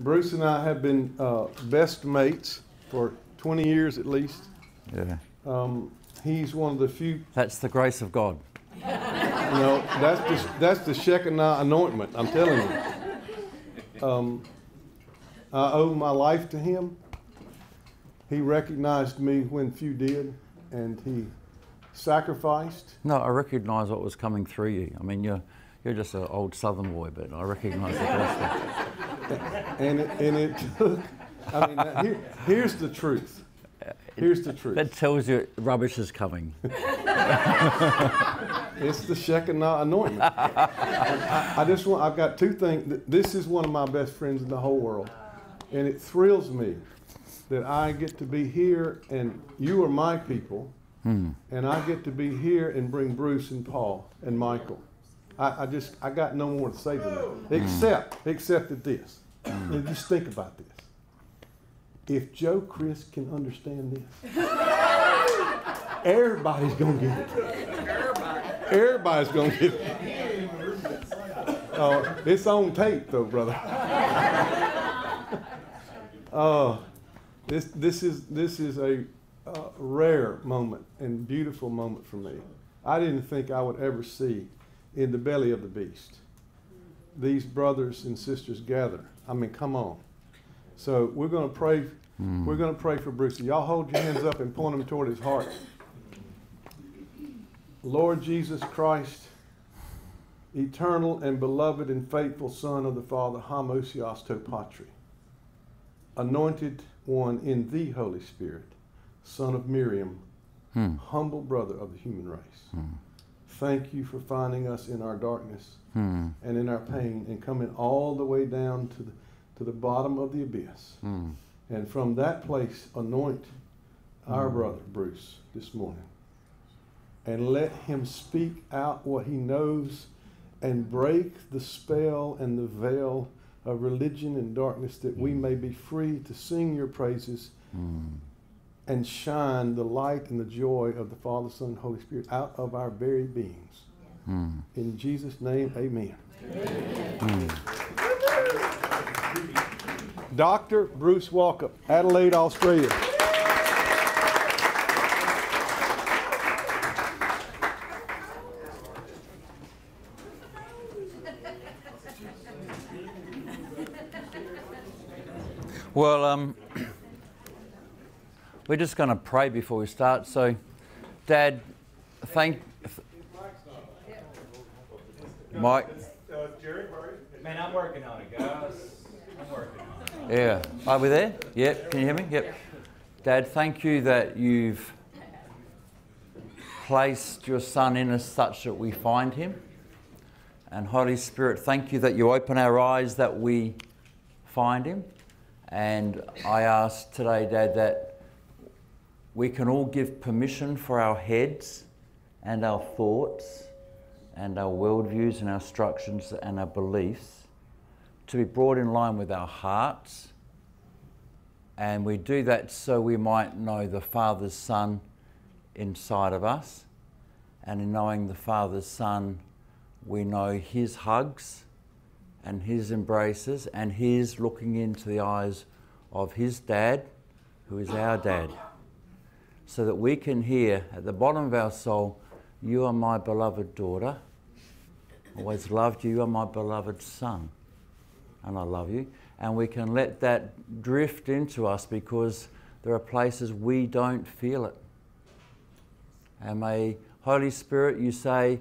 Bruce and I have been best mates for 20 years at least. Yeah. He's one of the few. That's the grace of God. No, that's the Shekinah anointment, I'm telling you. I owe my life to him. He recognized me when few did, and he sacrificed. No, I recognize what was coming through you. I mean, you're just an old Southern boy, but I recognize the gospel. And it took. I mean, now, here's the truth. Here's the truth. That tells you rubbish is coming. It's the Shekinah anointment. I just want, I've got two things. This is one of my best friends in the whole world. And it thrills me that I get to be here and you are my people. Hmm. And I get to be here and bring Bruce and Paul and Michael. I got no more to say than that. Except at this. And just think about this. If Joe Chris can understand this, everybody's going to get it. Everybody's going to get it. It's on tape, though, brother. This is a rare moment and beautiful moment for me. I didn't think I would ever see in the belly of the beast these brothers and sisters gather. I mean, come on. So we're going to pray. We're going to pray for Bruce. Y'all hold your hands up and point them toward his heart. Lord Jesus Christ, eternal and beloved and faithful Son of the Father, Homoousios to Patri, anointed one in the Holy Spirit, son of Miriam, humble brother of the human race. Thank you for finding us in our darkness and in our pain and coming all the way down to the bottom of the abyss. And from that place, anoint our brother, Bruce, this morning. And let him speak out what he knows and break the spell and the veil of religion and darkness, that we may be free to sing your praises and shine the light and the joy of the Father, Son, and Holy Spirit out of our very beings. In Jesus' name, amen. Dr. Bruce Walkup, Adelaide, Australia. Well, we're just going to pray before we start. So, Dad, Mike. Man, I'm working on it, guys. I'm working on it. Yeah. Are we there? Yep. Can you hear me? Yep. Dad, thank you that you've placed your son in us such that we find him. And Holy Spirit, thank you that you open our eyes that we find him. And I ask today, Dad, that we can all give permission for our heads and our thoughts and our worldviews and our structures and our beliefs to be brought in line with our hearts. And we do that so we might know the Father's Son inside of us. And in knowing the Father's Son, we know his hugs and his embraces and his looking into the eyes of his dad, who is our dad. So that we can hear at the bottom of our soul, you are my beloved daughter. Always loved you, you are my beloved son. And I love you. And we can let that drift into us, because there are places we don't feel it. And may Holy Spirit, you say,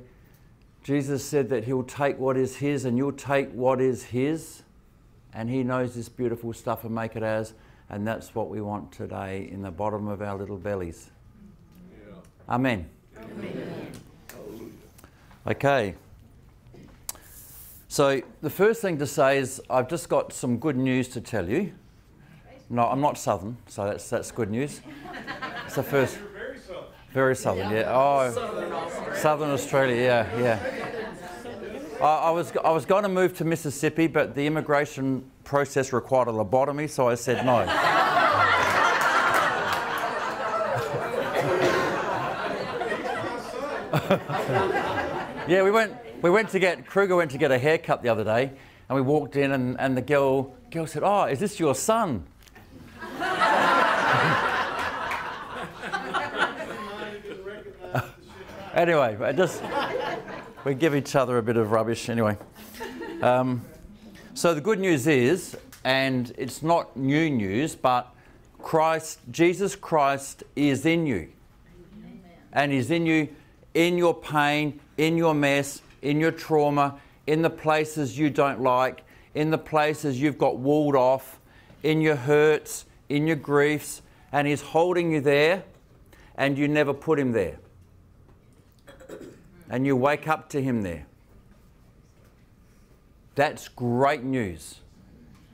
Jesus said that he'll take what is his and you'll take what is his. And he knows this beautiful stuff and make it ours. And that's what we want today in the bottom of our little bellies. Yeah. Amen. Amen. Okay. So the first thing to say is I've just got some good news to tell you. No, I'm not Southern, so that's good news. It's the first. You're very Southern. Very Southern, yeah. Oh, Southern Australia. Southern Australia, yeah, yeah. I was going to move to Mississippi, but the immigration process required a lobotomy, so I said no. Yeah, we went. Kruger went to get a haircut the other day, And we walked in, and the girl said, "Oh, is this your son?" Anyway, we give each other a bit of rubbish anyway. So the good news is, and it's not new news, but Jesus Christ is in you. Amen. And he's in you, in your pain, in your mess, in your trauma, in the places you don't like, in the places you've got walled off, in your hurts, in your griefs, and he's holding you there, and you never put him there. And you wake up to him there. That's great news.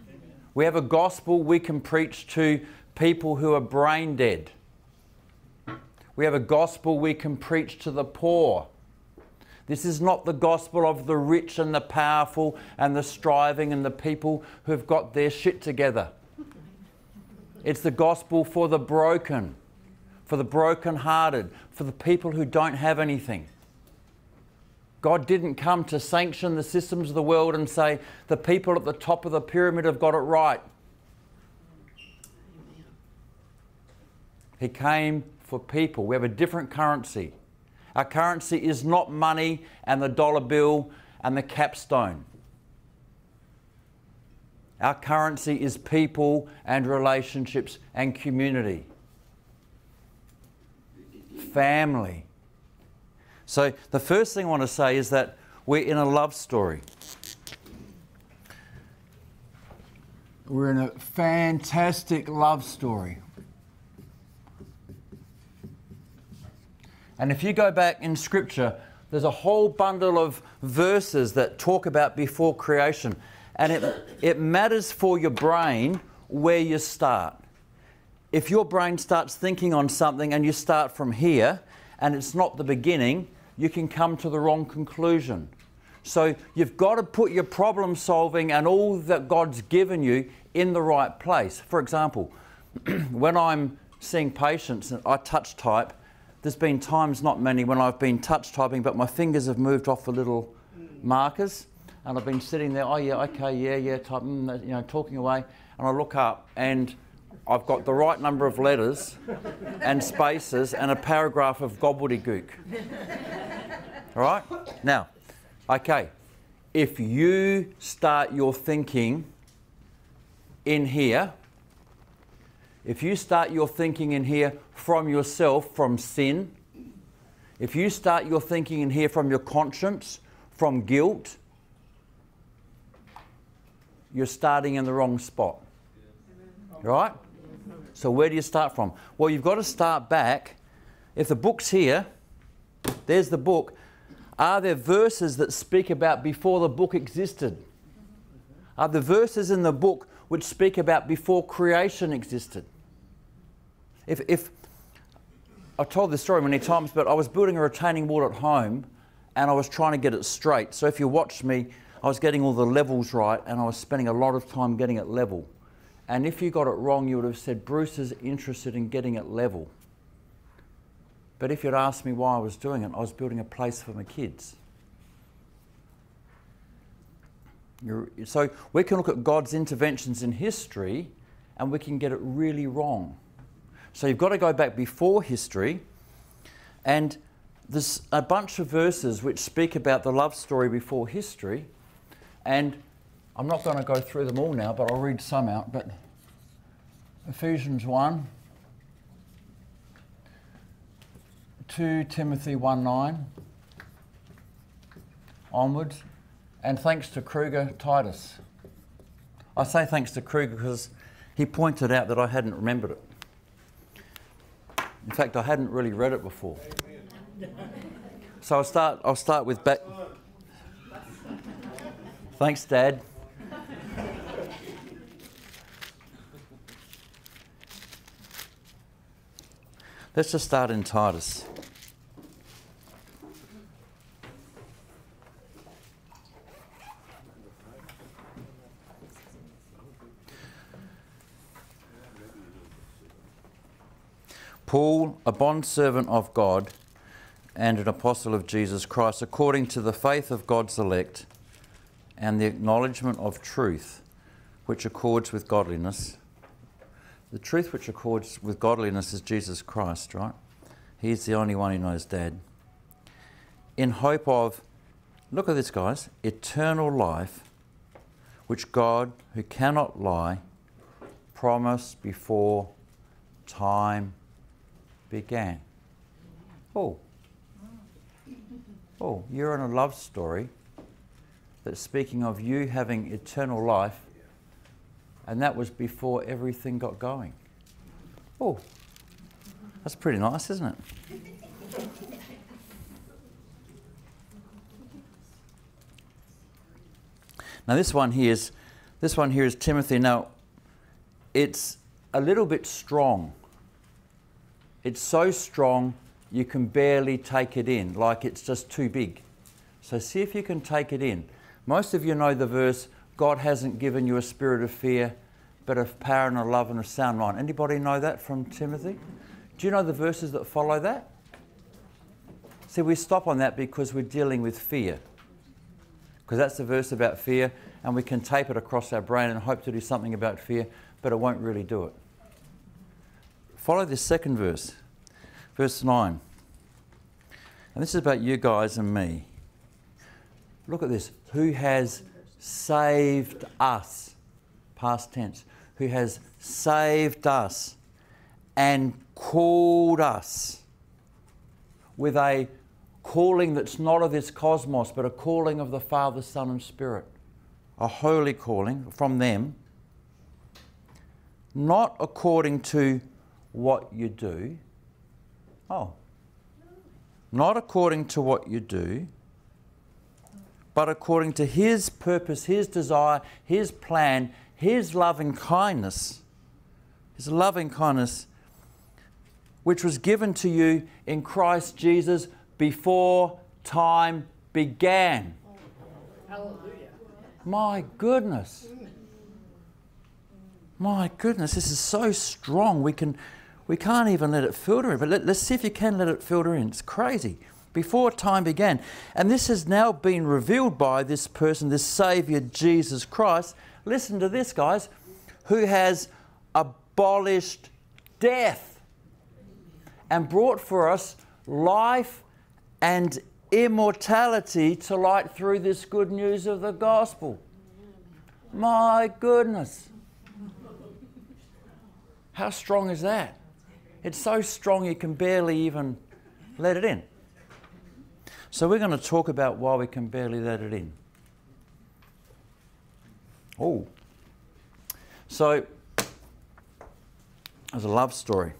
Amen. We have a gospel we can preach to people who are brain dead. We have a gospel we can preach to the poor. This is not the gospel of the rich and the powerful and the striving and the people who've got their shit together. It's the gospel for the broken-hearted, for the people who don't have anything. God didn't come to sanction the systems of the world and say, the people at the top of the pyramid have got it right. Amen. He came for people. We have a different currency. Our currency is not money and the dollar bill and the capstone. Our currency is people and relationships and community. Family. So the first thing I want to say is that we're in a love story. We're in a fantastic love story. And if you go back in Scripture, there's a whole bundle of verses that talk about before creation. And it matters for your brain where you start. If your brain starts thinking on something and you start from here, and it's not the beginning, you can come to the wrong conclusion. So you've got to put your problem solving and all that God's given you in the right place. For example, when I'm seeing patients and I touch type, there's been times, not many, when I've been touch typing, but my fingers have moved off the little markers, and I've been sitting there, oh yeah, okay, yeah, type, you know, talking away, and I look up and I've got the right number of letters and spaces and a paragraph of gobbledygook. All right? Now, okay, if you start your thinking in here, if you start your thinking in here from yourself, from sin, if you start your thinking in here from your conscience, from guilt, you're starting in the wrong spot. Right? So where do you start from? Well, you've got to start back. If the book's here, there's the book. Are there verses that speak about before the book existed? Are there verses in the book which speak about before creation existed? If I've told this story many times, but I was building a retaining wall at home and I was trying to get it straight. So if you watched me, I was getting all the levels right and I was spending a lot of time getting it level. And if you got it wrong, you would have said, Bruce is interested in getting it level. But if you'd asked me why I was doing it, I was building a place for my kids. So we can look at God's interventions in history and we can get it really wrong. So you've got to go back before history. And there's a bunch of verses which speak about the love story before history. And I'm not going to go through them all now, but I'll read some out. But Ephesians 1, 2 Timothy 1:9 onwards, and thanks to Kruger, Titus. I say thanks to Kruger because he pointed out that I hadn't remembered it. In fact, I hadn't really read it before. Amen. So I'll start with back. Thanks, Dad. Let's just start in Titus. Paul, a bondservant of God and an apostle of Jesus Christ, according to the faith of God's elect and the acknowledgement of truth which accords with godliness. The truth which accords with godliness is Jesus Christ, right? He's the only one who knows Dad. In hope of, look at this, guys, eternal life, which God, who cannot lie, promised before time began. Oh. Oh, you're in a love story that's speaking of you having eternal life, and that was before everything got going. Oh, that's pretty nice, isn't it? Now this one here is Timothy. Now it's a little bit strong. It's so strong you can barely take it in, like it's just too big. So see if you can take it in. Most of you know the verse, God hasn't given you a spirit of fear, but of power and of love and of sound mind. Anybody know that from Timothy? Do you know the verses that follow that? See, we stop on that because we're dealing with fear. Because that's the verse about fear, and we can tape it across our brain and hope to do something about fear, but it won't really do it. Follow this second verse, verse 9. And this is about you guys and me. Look at this. Who has saved us, past tense, who has saved us and called us with a calling that's not of this cosmos, but a calling of the Father, Son and Spirit, a holy calling from them, not according to what you do. Oh, not according to what you do, but according to His purpose, His desire, His plan, His loving kindness, which was given to you in Christ Jesus before time began. Hallelujah. My goodness. My goodness, this is so strong. We can't even let it filter in, but let's see if you can let it filter in. It's crazy. Before time began. And this has now been revealed by this person, this Saviour, Jesus Christ. Listen to this, guys. Who has abolished death and brought for us life and immortality to light through this good news of the gospel. My goodness. How strong is that? It's so strong you can barely even let it in. So we're going to talk about why we can barely let it in. Oh. So, there's a love story.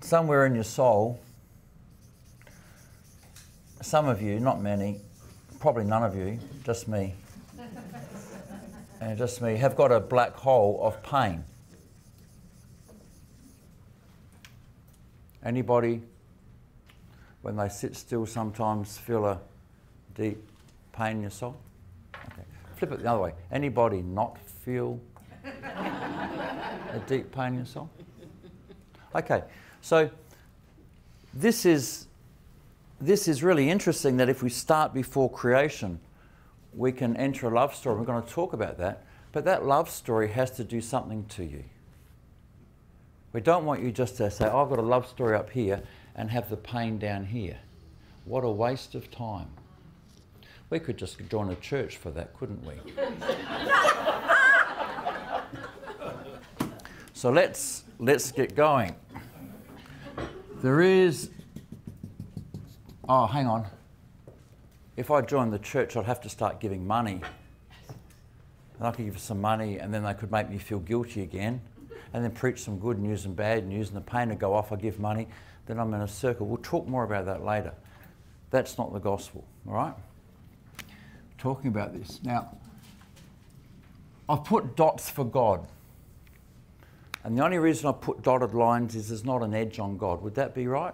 Somewhere in your soul, some of you, not many, probably none of you, just me, and just me, have got a black hole of pain. Anybody, when they sit still, sometimes feel a deep pain in your soul? Okay. Flip it the other way. Anybody not feel a deep pain in your soul? Okay. So this is really interesting that if we start before creation, we can enter a love story. We're going to talk about that. But that love story has to do something to you. We don't want you just to say, oh, I've got a love story up here and have the pain down here. What a waste of time. We could just join a church for that, couldn't we? So let's get going. There is, oh, hang on. If I joined the church, I'd have to start giving money. And I could give some money, and then they could make me feel guilty again, and then preach some good news and bad news, and the pain would go off. I give money, then I'm in a circle. We'll talk more about that later. That's not the gospel, all right? Talking about this. Now, I've put dots for God. And the only reason I put dotted lines is there's not an edge on God. Would that be right?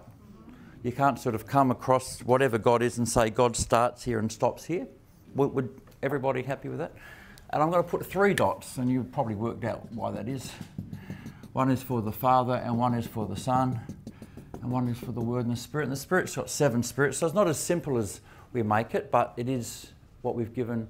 You can't sort of come across whatever God is and say God starts here and stops here. Would everybody happy with that? And I'm going to put three dots, and you've probably worked out why that is. One is for the Father, and one is for the Son, and one is for the Word and the Spirit. And the Spirit's got seven spirits, so it's not as simple as we make it, but it is what we've given.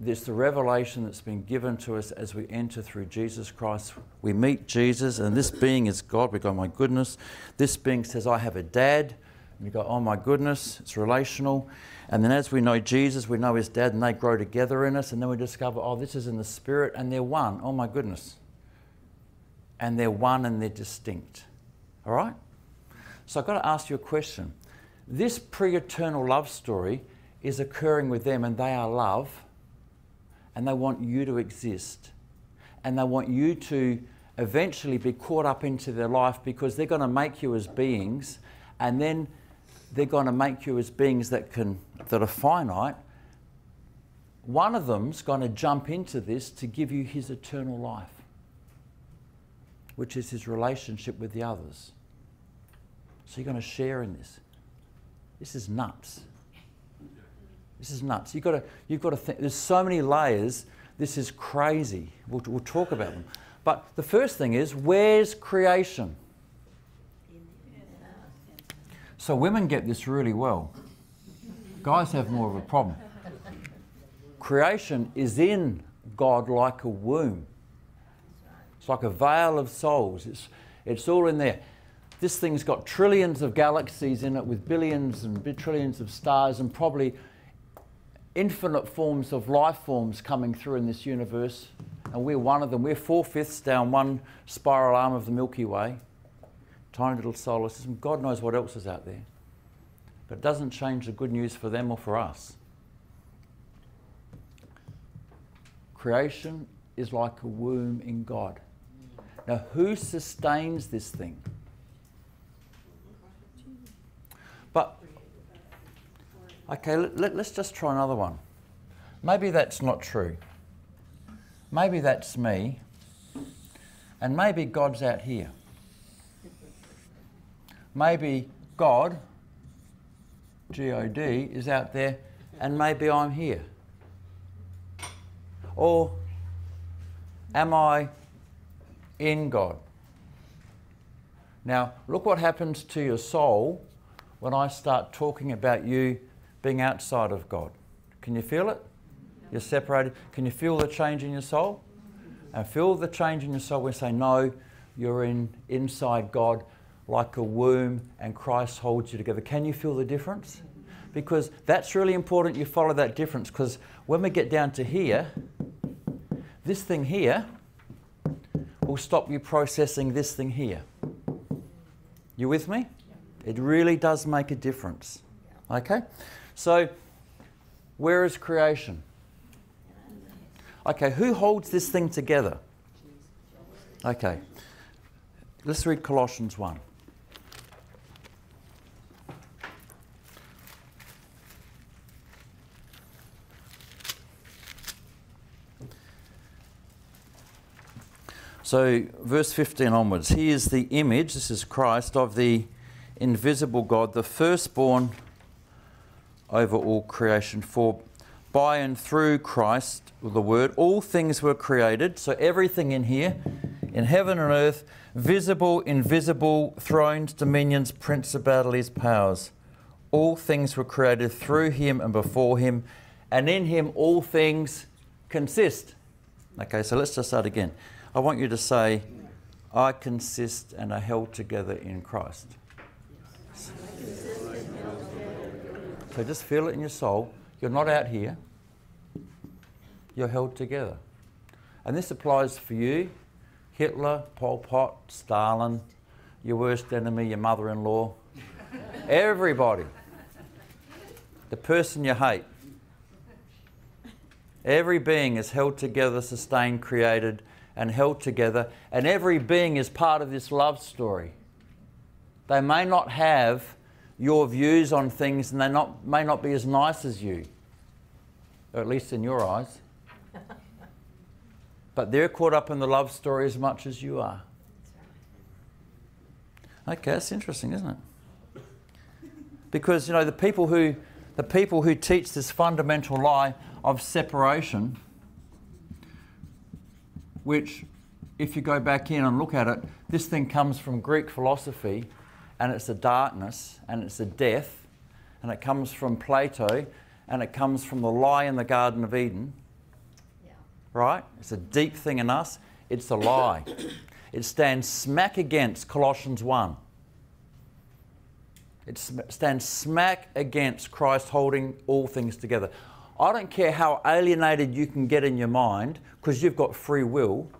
It's the revelation that's been given to us as we enter through Jesus Christ. We meet Jesus, and this being is God. We go, my goodness. This being says, I have a dad. And you go, oh my goodness, it's relational. And then as we know Jesus, we know his dad, and they grow together in us. And then we discover, oh, this is in the Spirit, and they're one. Oh my goodness. And they're one and they're distinct. All right? So I've got to ask you a question. This pre-eternal love story is occurring with them, and they are love, and they want you to exist, and they want you to eventually be caught up into their life, because they're going to make you as beings, and then they're going to make you as beings that are finite. One of them's going to jump into this to give you his eternal life, which is his relationship with the others. So you're going to share in this. This is nuts. This is nuts. You've got to think. There's so many layers. This is crazy. We'll talk about them. But the first thing is, where's creation? So women get this really well. Guys have more of a problem. Creation is in God like a womb. It's like a veil of souls. It's all in there. This thing's got trillions of galaxies in it, with billions and trillions of stars, and probably infinite forms of life forms coming through in this universe. And we're one of them. We're 4/5 down one spiral arm of the Milky Way. Tiny little solar system. God knows what else is out there. But it doesn't change the good news for them or for us. Creation is like a womb in God. Now, who sustains this thing? But, okay, let's just try another one. Maybe that's not true. Maybe that's me. And maybe God's out here. Maybe God, G-O-D, is out there, and maybe I'm here. Or am I in God? Now, look what happens to your soul when I start talking about you being outside of God. Can you feel it? You're separated. Can you feel the change in your soul? And feel the change in your soul when you say, no, you're inside God like a womb, and Christ holds you together. Can you feel the difference? Because that's really important you follow that difference, because when we get down to here, this thing here will stop you processing this thing here. You with me? It really does make a difference. Okay? So, where is creation? Okay, who holds this thing together? Okay. Let's read Colossians 1. So, verse 15 onwards. He is the image, this is Christ, of the invisible God, the firstborn over all creation. For by and through Christ, the Word, all things were created. So everything in here, in heaven and earth, visible, invisible, thrones, dominions, principalities, powers. All things were created through him and before him, and in him all things consist. Okay, so let's just start again. I want you to say, I consist and are held together in Christ. So just feel it in your soul. You're not out here. You're held together. And this applies for you, Hitler, Pol Pot, Stalin, your worst enemy, your mother-in-law, everybody. The person you hate. Every being is held together, sustained, created, and held together. And every being is part of this love story. They may not have your views on things, and they may not be as nice as you, or at least in your eyes. But they're caught up in the love story as much as you are. Okay, that's interesting, isn't it? Because, you know, the people who teach this fundamental lie of separation, which, if you go back in and look at it, this thing comes from Greek philosophy, and it's the darkness, and it's the death, and it comes from Plato, and it comes from the lie in the Garden of Eden. Yeah. Right? It's a deep thing in us. It's a lie. It stands smack against Colossians 1. It stands smack against Christ holding all things together. I don't care how alienated you can get in your mind, because you've got free will.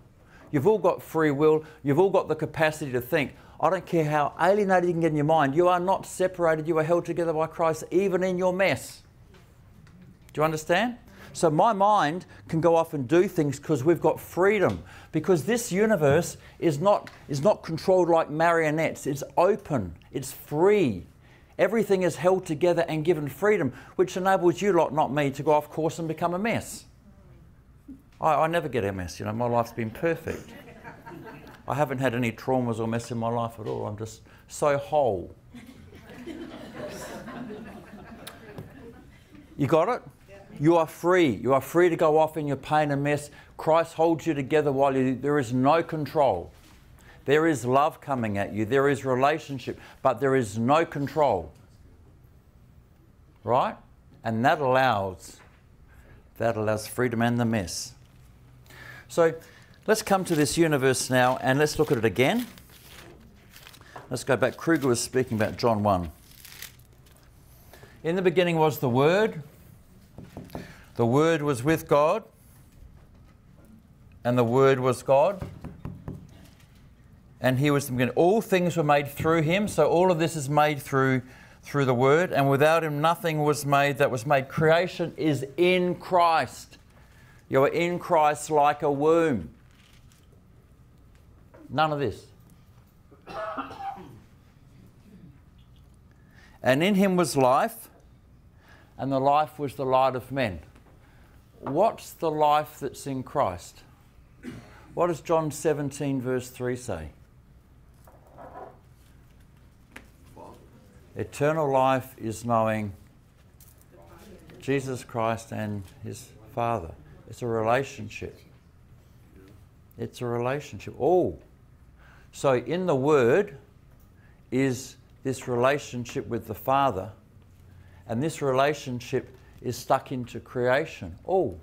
You've all got free will. You've all got the capacity to think. I don't care how alienated you can get in your mind. You are not separated. You are held together by Christ, even in your mess. Do you understand? So my mind can go off and do things because we've got freedom. Because this universe is not controlled like marionettes. It's open. It's free. Everything is held together and given freedom, which enables you lot, not me, to go off course and become a mess. I never get a mess. You know, my life's been perfect. I haven't had any traumas or mess in my life at all. I'm just so whole. You got it? You are free. You are free to go off in your pain and mess. Christ holds you together while there is no control. There is love coming at you. There is relationship, but there is no control. Right? And that allows freedom and the mess. So let's come to this universe now and let's look at it again. Let's go back. Kruger was speaking about John 1. In the beginning was the Word. The Word was with God, and the Word was God, and He was the beginning. All things were made through Him, so all of this is made through the Word, and without Him nothing was made that was made. Creation is in Christ. You are in Christ like a womb. None of this. And in Him was life, and the life was the light of men. What's the life that's in Christ? What does John 17 verse 3 say? Eternal life is knowing Jesus Christ and His Father. It's a relationship. It's a relationship. Oh. So in the Word is this relationship with the Father, and this relationship is stuck into creation. Oh.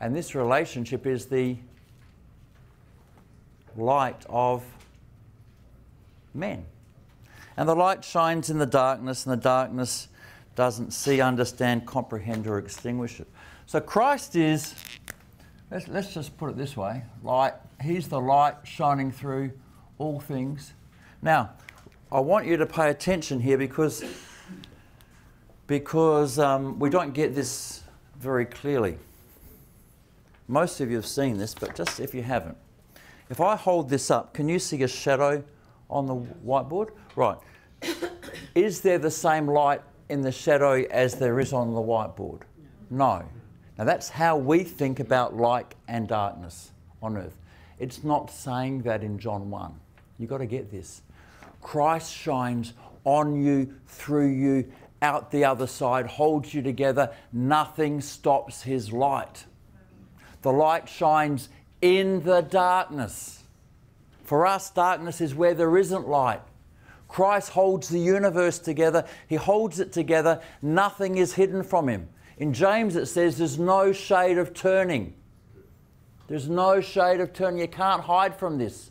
And this relationship is the light of men. And the light shines in the darkness, and the darkness doesn't see, understand, comprehend, or extinguish it. So Christ is, let's just put it this way, light. He's the light shining through all things. Now, I want you to pay attention here because we don't get this very clearly. Most of you have seen this, but just if you haven't. If I hold this up, can you see a shadow on the whiteboard? Right. Is there the same light in the shadow as there is on the whiteboard? No. Now that's how we think about light and darkness on earth. It's not saying that in John 1. You've got to get this. Christ shines on you, through you, out the other side, holds you together. Nothing stops His light. The light shines in the darkness. For us, darkness is where there isn't light. Christ holds the universe together. He holds it together. Nothing is hidden from Him. In James it says there's no shade of turning. There's no shade of turning. You can't hide from this.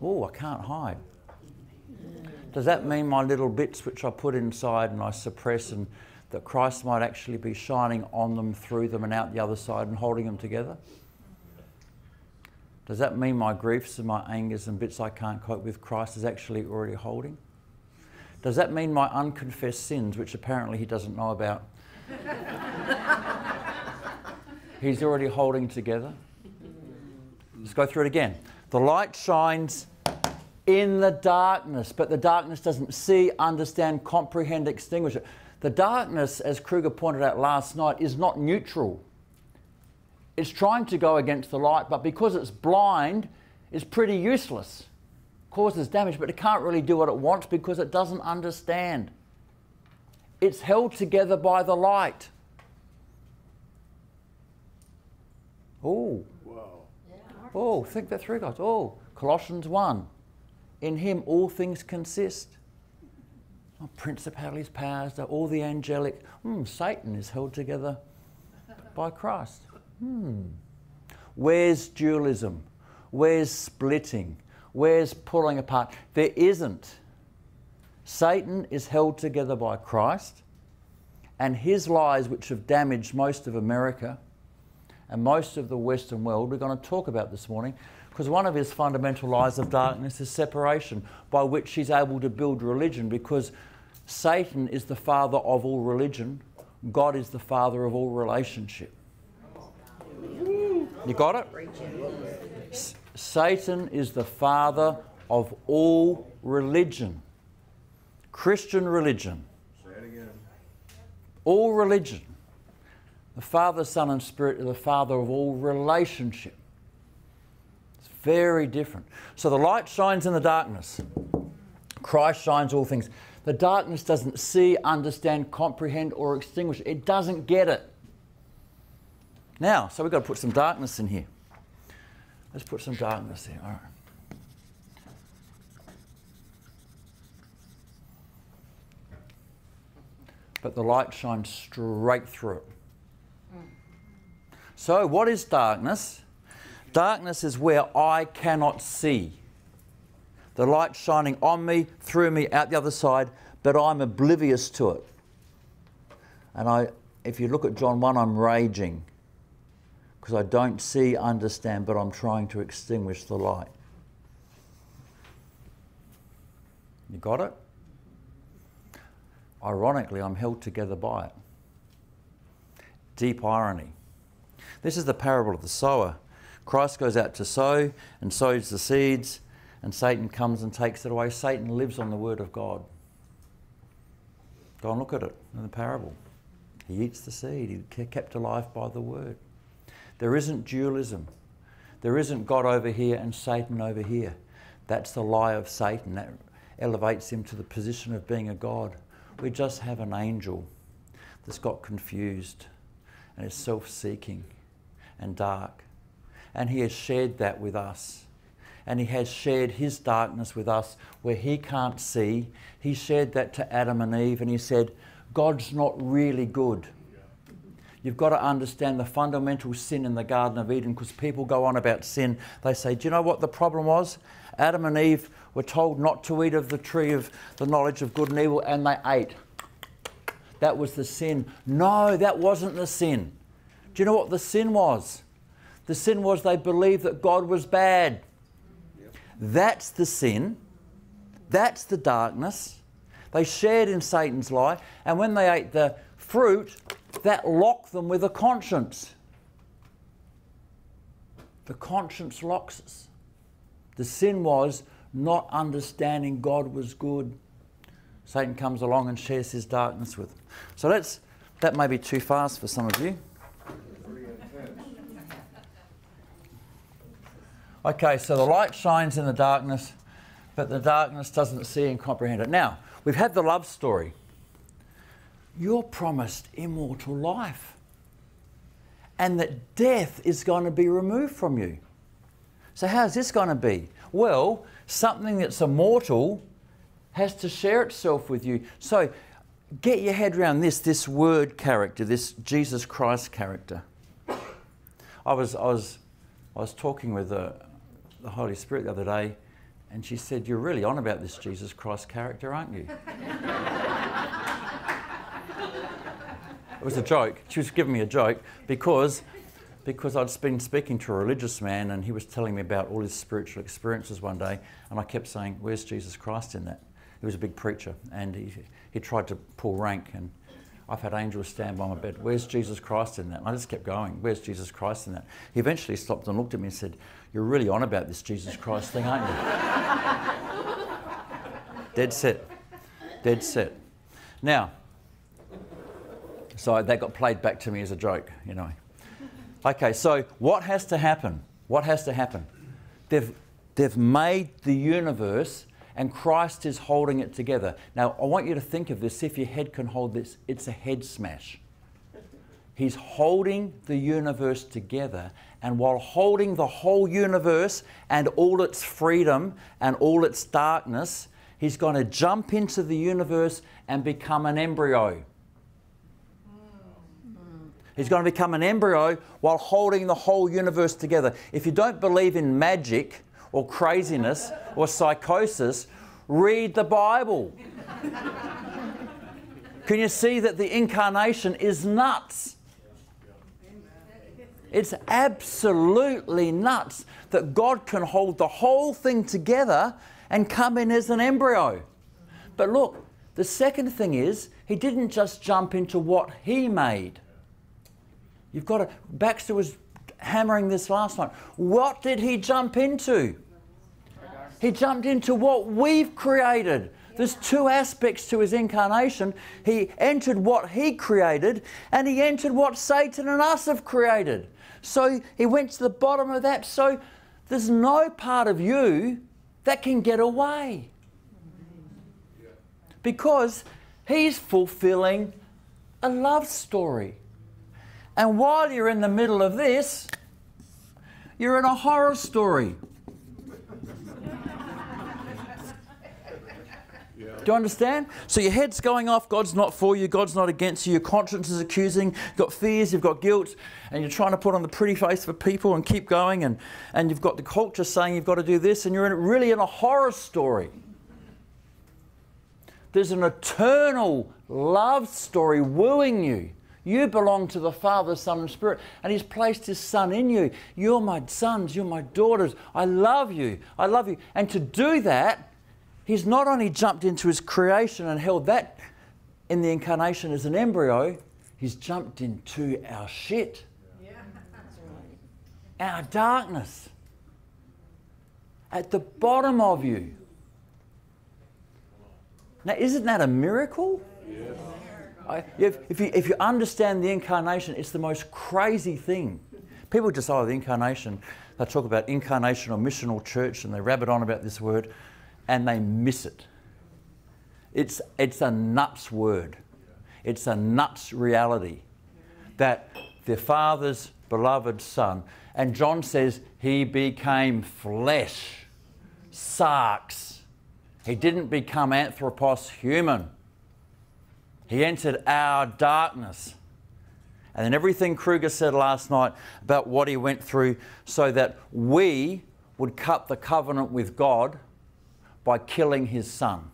Oh, I can't hide. Does that mean my little bits which I put inside and I suppress, and that Christ might actually be shining on them, through them, and out the other side and holding them together? Does that mean my griefs and my angers and bits I can't cope with, Christ is actually already holding? Does that mean my unconfessed sins, which apparently He doesn't know about, He's already holding together? Let's go through it again. The light shines in the darkness, but the darkness doesn't see, understand, comprehend, extinguish it. The darkness, as Kruger pointed out last night, is not neutral. It's trying to go against the light, but because it's blind, it's pretty useless. Causes damage, but it can't really do what it wants because it doesn't understand. It's held together by the light. Oh. Wow. Oh, think that through, guys. Oh. Colossians 1, in him all things consist. Oh, principalities, powers, all the angelic. Satan is held together by Christ. Where's dualism? Where's splitting? Where's pulling apart? There isn't. Satan is held together by Christ, and his lies, which have damaged most of America and most of the Western world, we're going to talk about this morning, because one of his fundamental lies of darkness is separation, by which he's able to build religion, because Satan is the father of all religion. God is the father of all relationship. You got it? Satan is the father of all religion. Christian religion. Say it again. All religion. The Father, Son and Spirit are the father of all relationship. It's very different. So the light shines in the darkness. Christ shines all things. The darkness doesn't see, understand, comprehend or extinguish. It doesn't get it. Now, so we've got to put some darkness in here. Let's put some darkness here. All right. But the light shines straight through it. So what is darkness? Darkness is where I cannot see. The light shining on me, through me, out the other side, but I'm oblivious to it. And if you look at John 1, I'm raging. Because I don't see, understand, but I'm trying to extinguish the light. You got it? Ironically, I'm held together by it. Deep irony. This is the parable of the sower. Christ goes out to sow and sows the seeds, and Satan comes and takes it away. Satan lives on the word of God. Go and look at it in the parable. He eats the seed. He's kept alive by the word. There isn't dualism. There isn't God over here and Satan over here. That's the lie of Satan. That elevates him to the position of being a god. We just have an angel that's got confused and is self-seeking and dark. And he has shared that with us. And he has shared his darkness with us where he can't see. He shared that to Adam and Eve and he said, God's not really good. You've got to understand the fundamental sin in the Garden of Eden, because people go on about sin. They say, do you know what the problem was? Adam and Eve were told not to eat of the tree of the knowledge of good and evil, and they ate. That was the sin. No, that wasn't the sin. Do you know what the sin was? The sin was they believed that God was bad. Yep. That's the sin. That's the darkness. They shared in Satan's lie, and when they ate the fruit, that locked them with a conscience. The conscience locks us. The sin was not understanding God was good. Satan comes along and shares his darkness with them. So that may be too fast for some of you. Okay, so the light shines in the darkness, but the darkness doesn't see and comprehend it. Now, we've had the love story. You're promised immortal life, and that death is going to be removed from you. So how's this going to be? Well, something that's immortal has to share itself with you. So get your head around this word character, this Jesus Christ character. I was talking with the Holy Spirit the other day, and she said, you're really on about this Jesus Christ character, aren't you? It was a joke. She was giving me a joke because I'd been speaking to a religious man and he was telling me about all his spiritual experiences one day, and I kept saying, where's Jesus Christ in that? He was a big preacher and he tried to pull rank, and I've had angels stand by my bed. Where's Jesus Christ in that? And I just kept going. Where's Jesus Christ in that? He eventually stopped and looked at me and said, you're really on about this Jesus Christ thing, aren't you? Dead set. Dead set. Now, so that got played back to me as a joke, you know. Okay, so what has to happen? What has to happen? They've made the universe and Christ is holding it together. Now, I want you to think of this, see if your head can hold this. It's a head smash. He's holding the universe together, and while holding the whole universe and all its freedom and all its darkness, he's going to jump into the universe and become an embryo. He's going to become an embryo while holding the whole universe together. If you don't believe in magic or craziness or psychosis, read the Bible. Can you see that the incarnation is nuts? It's absolutely nuts that God can hold the whole thing together and come in as an embryo. But look, the second thing is, he didn't just jump into what he made. You've got to, Baxter was hammering this last night. What did he jump into? He jumped into what we've created. There's two aspects to his incarnation. He entered what he created, and he entered what Satan and us have created. So he went to the bottom of that. So there's no part of you that can get away, because he's fulfilling a love story. And while you're in the middle of this, you're in a horror story. Do you understand? So your head's going off, God's not for you, God's not against you, your conscience is accusing, you've got fears, you've got guilt, and you're trying to put on the pretty face for people and keep going, and you've got the culture saying you've got to do this, and you're in, really in a horror story. There's an eternal love story wooing you. You belong to the Father, Son, and Spirit, and He's placed His Son in you. You're my sons, you're my daughters, I love you, I love you. And to do that, He's not only jumped into his creation and held that in the incarnation as an embryo, he's jumped into our shit, our darkness, at the bottom of you. Now, isn't that a miracle? Yes. If you understand the incarnation, it's the most crazy thing. People just, oh, the incarnation. They talk about incarnational, missional church, and they rabbit on about this word. And they miss it. It's a nuts word. It's a nuts reality that the Father's beloved Son, and John says he became flesh, sarx. He didn't become anthropos, human. He entered our darkness. And then everything Kruger said last night about what he went through so that we would cut the covenant with God by killing his son.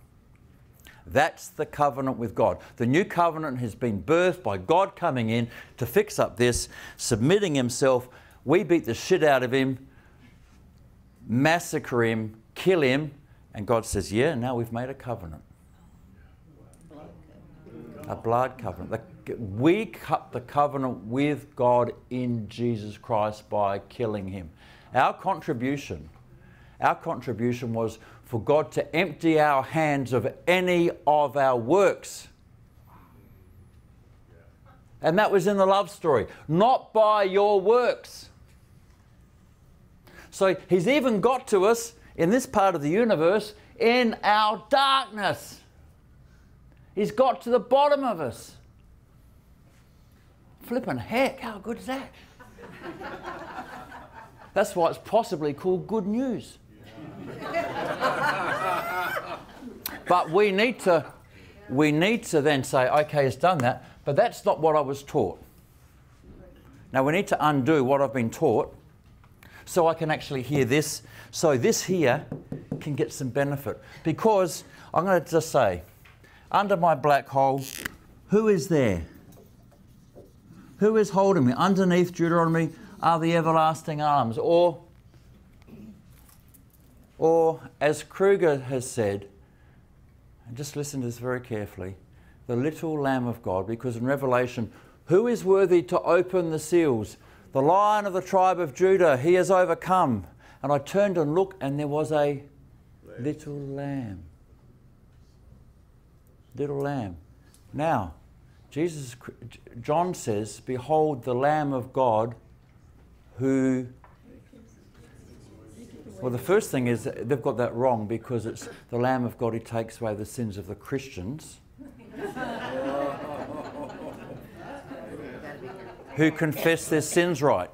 That's the covenant with God. The new covenant has been birthed by God coming in to fix up this, submitting himself. We beat the shit out of him, massacre him, kill him, and God says, yeah, now we've made a covenant. A blood covenant. We cut the covenant with God in Jesus Christ by killing him. Our contribution was for God to empty our hands of any of our works. And that was in the love story. Not by your works. So he's even got to us in this part of the universe in our darkness. He's got to the bottom of us. Flippin' heck, how good is that? That's why it's possibly called good news. But we need to then say, okay, it's done that, but that's not what I was taught. Now we need to undo what I've been taught so I can actually hear this, so this here can get some benefit. Because I'm going to just say, under my black hole, who is there? Who is holding me? Underneath Deuteronomy are the everlasting arms, or as Kruger has said, and just listen to this very carefully, the little Lamb of God, because in Revelation, who is worthy to open the seals? The Lion of the tribe of Judah, he has overcome. And I turned and looked, and there was a little lamb. Little lamb. Now, John says, behold the Lamb of God who... Well, the first thing is they've got that wrong, because it's the Lamb of God who takes away the sins of the Christians. who confess their sins right.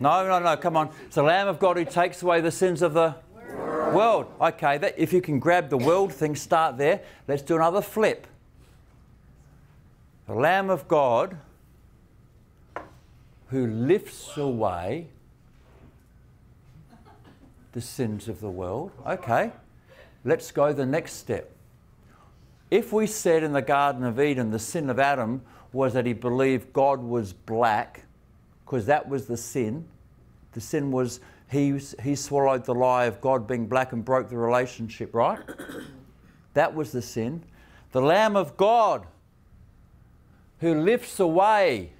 No, no, no, come on. It's the Lamb of God who takes away the sins of the world. Okay, that, if you can grab the world thing, start there. Let's do another flip. The Lamb of God who lifts away the sins of the world. Okay, let's go the next step. If we said in the Garden of Eden the sin of Adam was that he believed God was black, because that was the sin. The sin was he swallowed the lie of God being black and broke the relationship, right? That was the sin. The Lamb of God who lifts away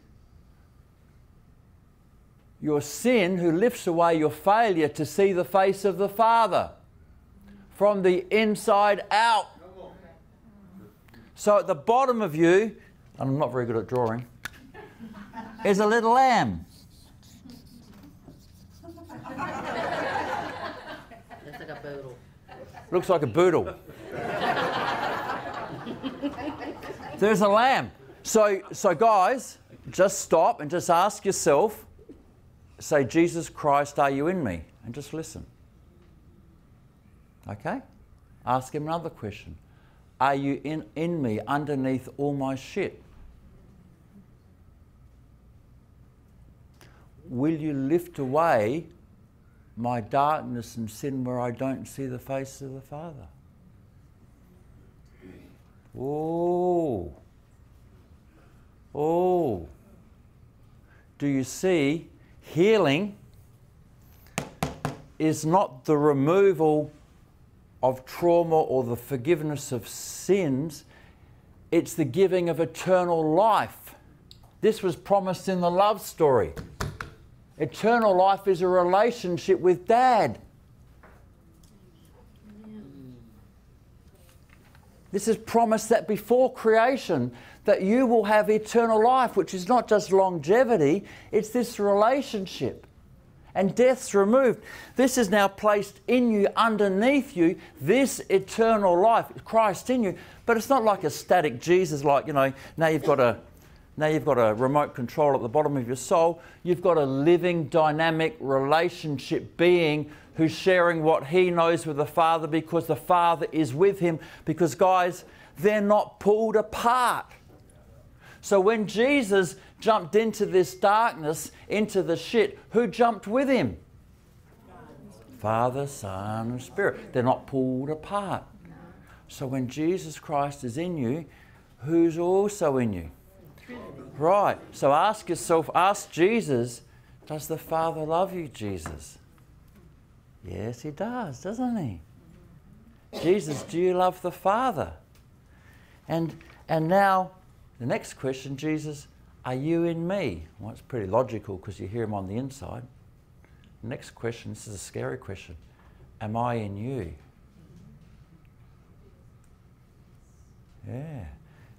your sin, who lifts away your failure to see the face of the Father from the inside out. So at the bottom of you, and I'm not very good at drawing, is a little lamb. Looks like a boodle. Looks like a boodle. There's a lamb. So guys, just stop and just ask yourself, say, Jesus Christ, are you in me? And just listen. Okay? Ask him another question. Are you in me underneath all my shit? Will you lift away my darkness and sin where I don't see the face of the Father? Oh. Oh. Do you see? Healing is not the removal of trauma or the forgiveness of sins, it's the giving of eternal life. This was promised in the love story. Eternal life is a relationship with Dad. This is promised that before creation, that you will have eternal life, which is not just longevity, it's this relationship. And death's removed. This is now placed in you, underneath you, this eternal life, Christ in you. But it's not like a static Jesus, like, you know, now you've got a remote control at the bottom of your soul. You've got a living, dynamic relationship being who's sharing what he knows with the Father because the Father is with him. Because, guys, they're not pulled apart. So when Jesus jumped into this darkness, into the shit, who jumped with him? Father, Son, and Spirit. They're not pulled apart. So when Jesus Christ is in you, who's also in you? Right. So ask yourself, ask Jesus, does the Father love you, Jesus? Yes, he does, doesn't he? Jesus, do you love the Father? And now, the next question, Jesus, are you in me? Well, it's pretty logical because you hear him on the inside. The next question, this is a scary question, am I in you? Yeah.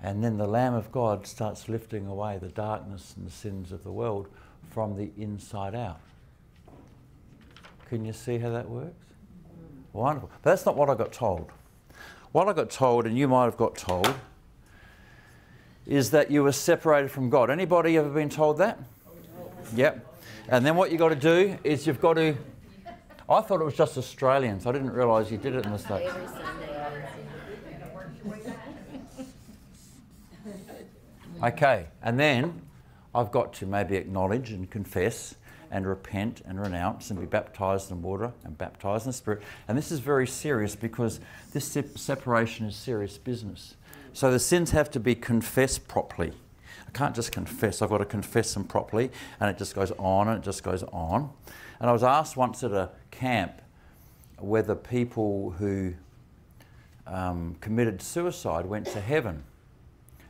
And then the Lamb of God starts lifting away the darkness and the sins of the world from the inside out. Can you see how that works? Wonderful. But that's not what I got told. What I got told, and you might have got told, is that you were separated from God. Anybody ever been told that? Yep. And then what you've got to do is you've got to... I thought it was just Australians. I didn't realise you did it in the States. Okay. And then I've got to maybe acknowledge and confess and repent and renounce and be baptised in water and baptised in the Spirit. And this is very serious because this separation is serious business. So the sins have to be confessed properly. I can't just confess, I've got to confess them properly, and it just goes on and it just goes on. And I was asked once at a camp whether people who committed suicide went to heaven.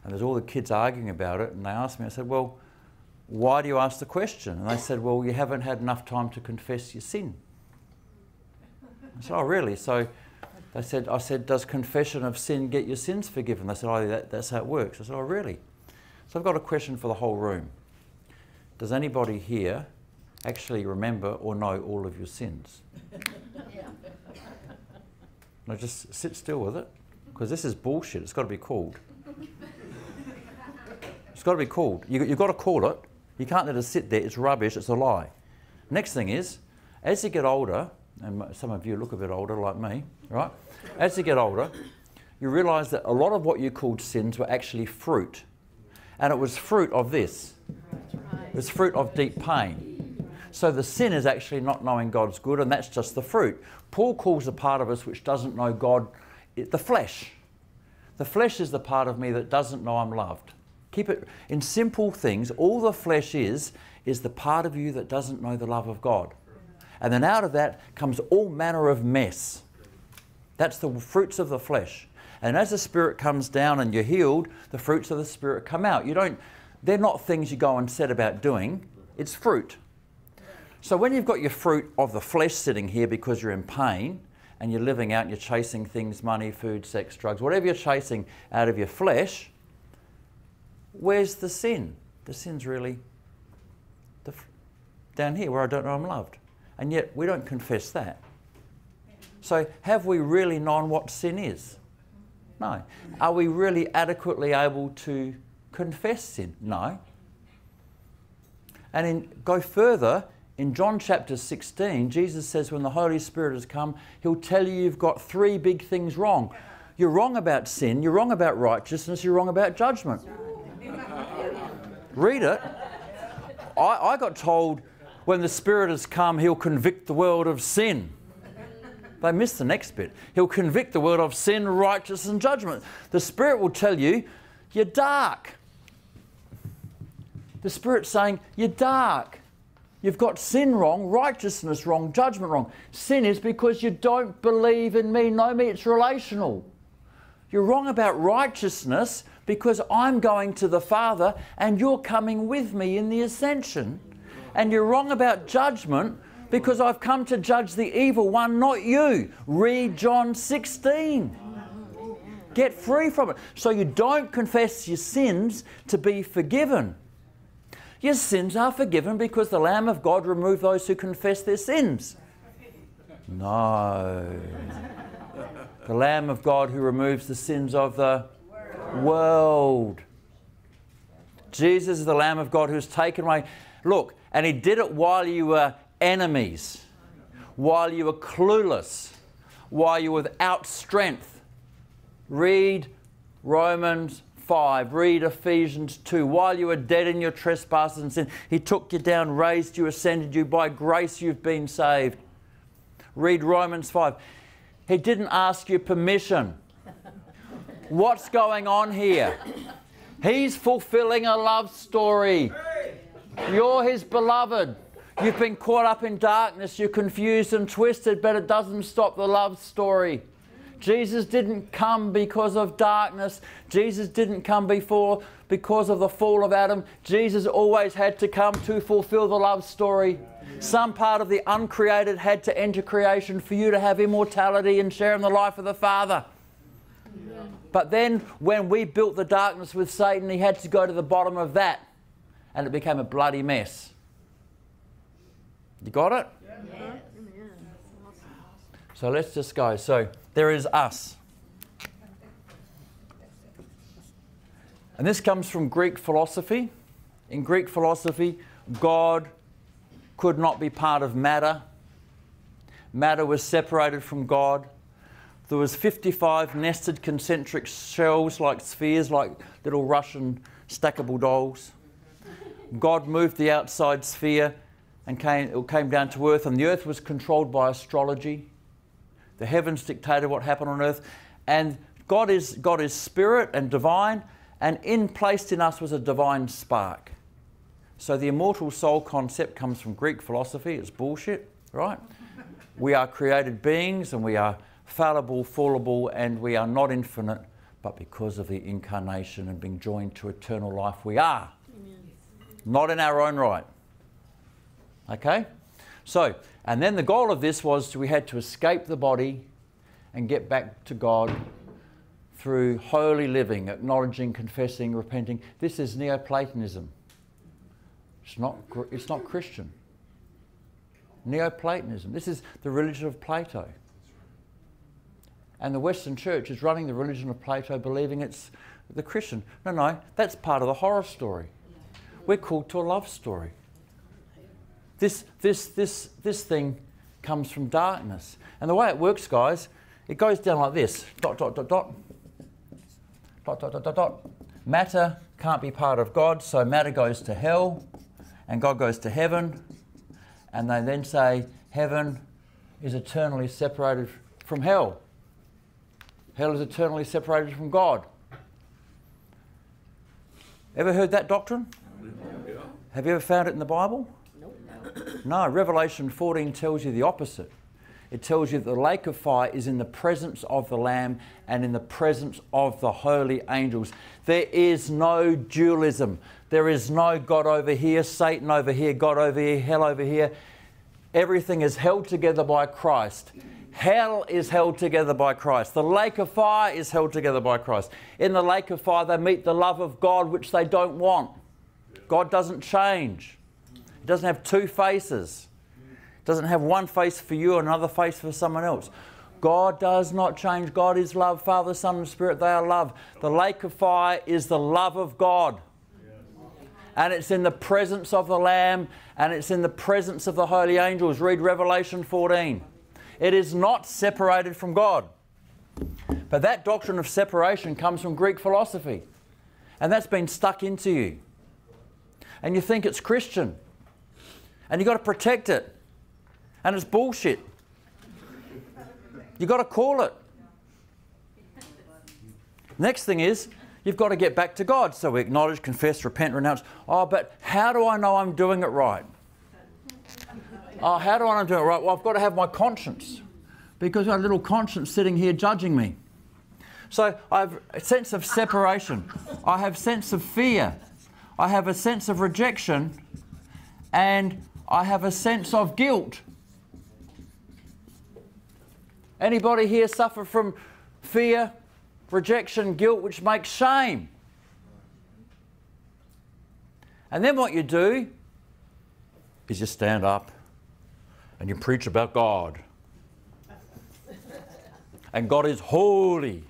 And there's all the kids arguing about it, and they asked me, I said, well, why do you ask the question? And they said, well, you haven't had enough time to confess your sin. I said, oh, really? So I said, does confession of sin get your sins forgiven? They said, oh, that's how it works. I said, oh, really? So I've got a question for the whole room. Does anybody here actually remember or know all of your sins? Yeah. Now just sit still with it, because this is bullshit. It's got to be called. It's got to be called. You've got to call it. You can't let it sit there. It's rubbish. It's a lie. Next thing is, as you get older, and some of you look a bit older like me, right? As you get older, you realise that a lot of what you called sins were actually fruit. And it was fruit of this. It was fruit of deep pain. So the sin is actually not knowing God's good, and that's just the fruit. Paul calls the part of us which doesn't know God the flesh. The flesh is the part of me that doesn't know I'm loved. Keep it in simple things. All the flesh is the part of you that doesn't know the love of God. And then out of that comes all manner of mess. That's the fruits of the flesh. And as the Spirit comes down and you're healed, the fruits of the Spirit come out. They're not things you go and set about doing. It's fruit. So when you've got your fruit of the flesh sitting here because you're in pain and you're living out and you're chasing things, money, food, sex, drugs, whatever you're chasing out of your flesh, where's the sin? The sin's really down here where I don't know I'm loved. And yet we don't confess that. So have we really known what sin is? No. Are we really adequately able to confess sin? No. And go further, in John chapter 16, Jesus says when the Holy Spirit has come, He'll tell you you've got three big things wrong. You're wrong about sin, you're wrong about righteousness, you're wrong about judgment. Read it. I got told when the Spirit has come, He'll convict the world of sin. They missed the next bit. He'll convict the world of sin, righteousness and judgment. The Spirit will tell you, you're dark. The Spirit's saying, you're dark. You've got sin wrong, righteousness wrong, judgment wrong. Sin is because you don't believe in me, know me. It's relational. You're wrong about righteousness because I'm going to the Father and you're coming with me in the ascension. And you're wrong about judgment because I've come to judge the evil one, not you. Read John 16. Get free from it. So you don't confess your sins to be forgiven. Your sins are forgiven because the Lamb of God removed those who confess their sins. No. The Lamb of God who removes the sins of the world. Jesus is the Lamb of God who's taken away. Look, and He did it while you were enemies, while you were clueless, while you were without strength. Read Romans 5, read Ephesians 2. While you were dead in your trespasses and sin, He took you down, raised you, ascended you. By grace you've been saved. Read Romans 5. He didn't ask you permission. What's going on here? He's fulfilling a love story. You're His beloved. You've been caught up in darkness. You're confused and twisted, but it doesn't stop the love story. Jesus didn't come because of darkness. Jesus didn't come because of the fall of Adam. Jesus always had to come to fulfill the love story. Some part of the uncreated had to enter creation for you to have immortality and share in the life of the Father. But then when we built the darkness with Satan, he had to go to the bottom of that, and it became a bloody mess. You got it? Yeah. So let's just go. So there is us. And this comes from Greek philosophy. In Greek philosophy, God could not be part of matter. Matter was separated from God. There was 55 nested concentric shells like spheres, like little Russian stackable dolls. God moved the outside sphere and it came down to earth, and the earth was controlled by astrology. The heavens dictated what happened on earth, and God is spirit and divine, and placed in us was a divine spark. So the immortal soul concept comes from Greek philosophy. It's bullshit, right? We are created beings, and we are fallible, fallible, and we are not infinite, but because of the incarnation and being joined to eternal life, we are. Amen. Not in our own right. Okay? So, and then the goal of this was we had to escape the body and get back to God through holy living, acknowledging, confessing, repenting. This is Neoplatonism. It's not Christian. Neoplatonism. This is the religion of Plato. and the Western Church is running the religion of Plato, believing it's the Christian. No, no, that's part of the horror story. We're called to a love story. This thing comes from darkness. And the way it works, guys, it goes down like this. Dot, dot, dot, dot. Dot, dot, dot, dot, dot. Matter can't be part of God, so matter goes to hell, and God goes to heaven. And they then say heaven is eternally separated from hell. Hell is eternally separated from God. Ever heard that doctrine? No. Have you ever found it in the Bible? Nope. No. Revelation 14 tells you the opposite. It tells you that the lake of fire is in the presence of the Lamb and in the presence of the holy angels. There is no dualism. There is no God over here, Satan over here, God over here, hell over here. Everything is held together by Christ. Hell is held together by Christ. The lake of fire is held together by Christ. In the lake of fire, they meet the love of God, which they don't want. God doesn't change. He doesn't have two faces. He doesn't have one face for you and another face for someone else. God does not change. God is love. Father, Son, and Spirit, they are love. The lake of fire is the love of God. And it's in the presence of the Lamb, and it's in the presence of the holy angels. Read Revelation 14. It is not separated from God. But that doctrine of separation comes from Greek philosophy. And that's been stuck into you. And you think it's Christian. And you've got to protect it. And it's bullshit. You've got to call it. Next thing is, you've got to get back to God. So we acknowledge, confess, repent, renounce. Oh, but how do I know I'm doing it right? Oh, how do I know I'm doing it right? Well, I've got to have my conscience, because I've got a little conscience sitting here judging me. So I have a sense of separation. I have a sense of fear. I have a sense of rejection. And I have a sense of guilt. Anybody here suffer from fear, rejection, guilt, which makes shame? And then what you do is you stand up and you preach about God. And God is holy.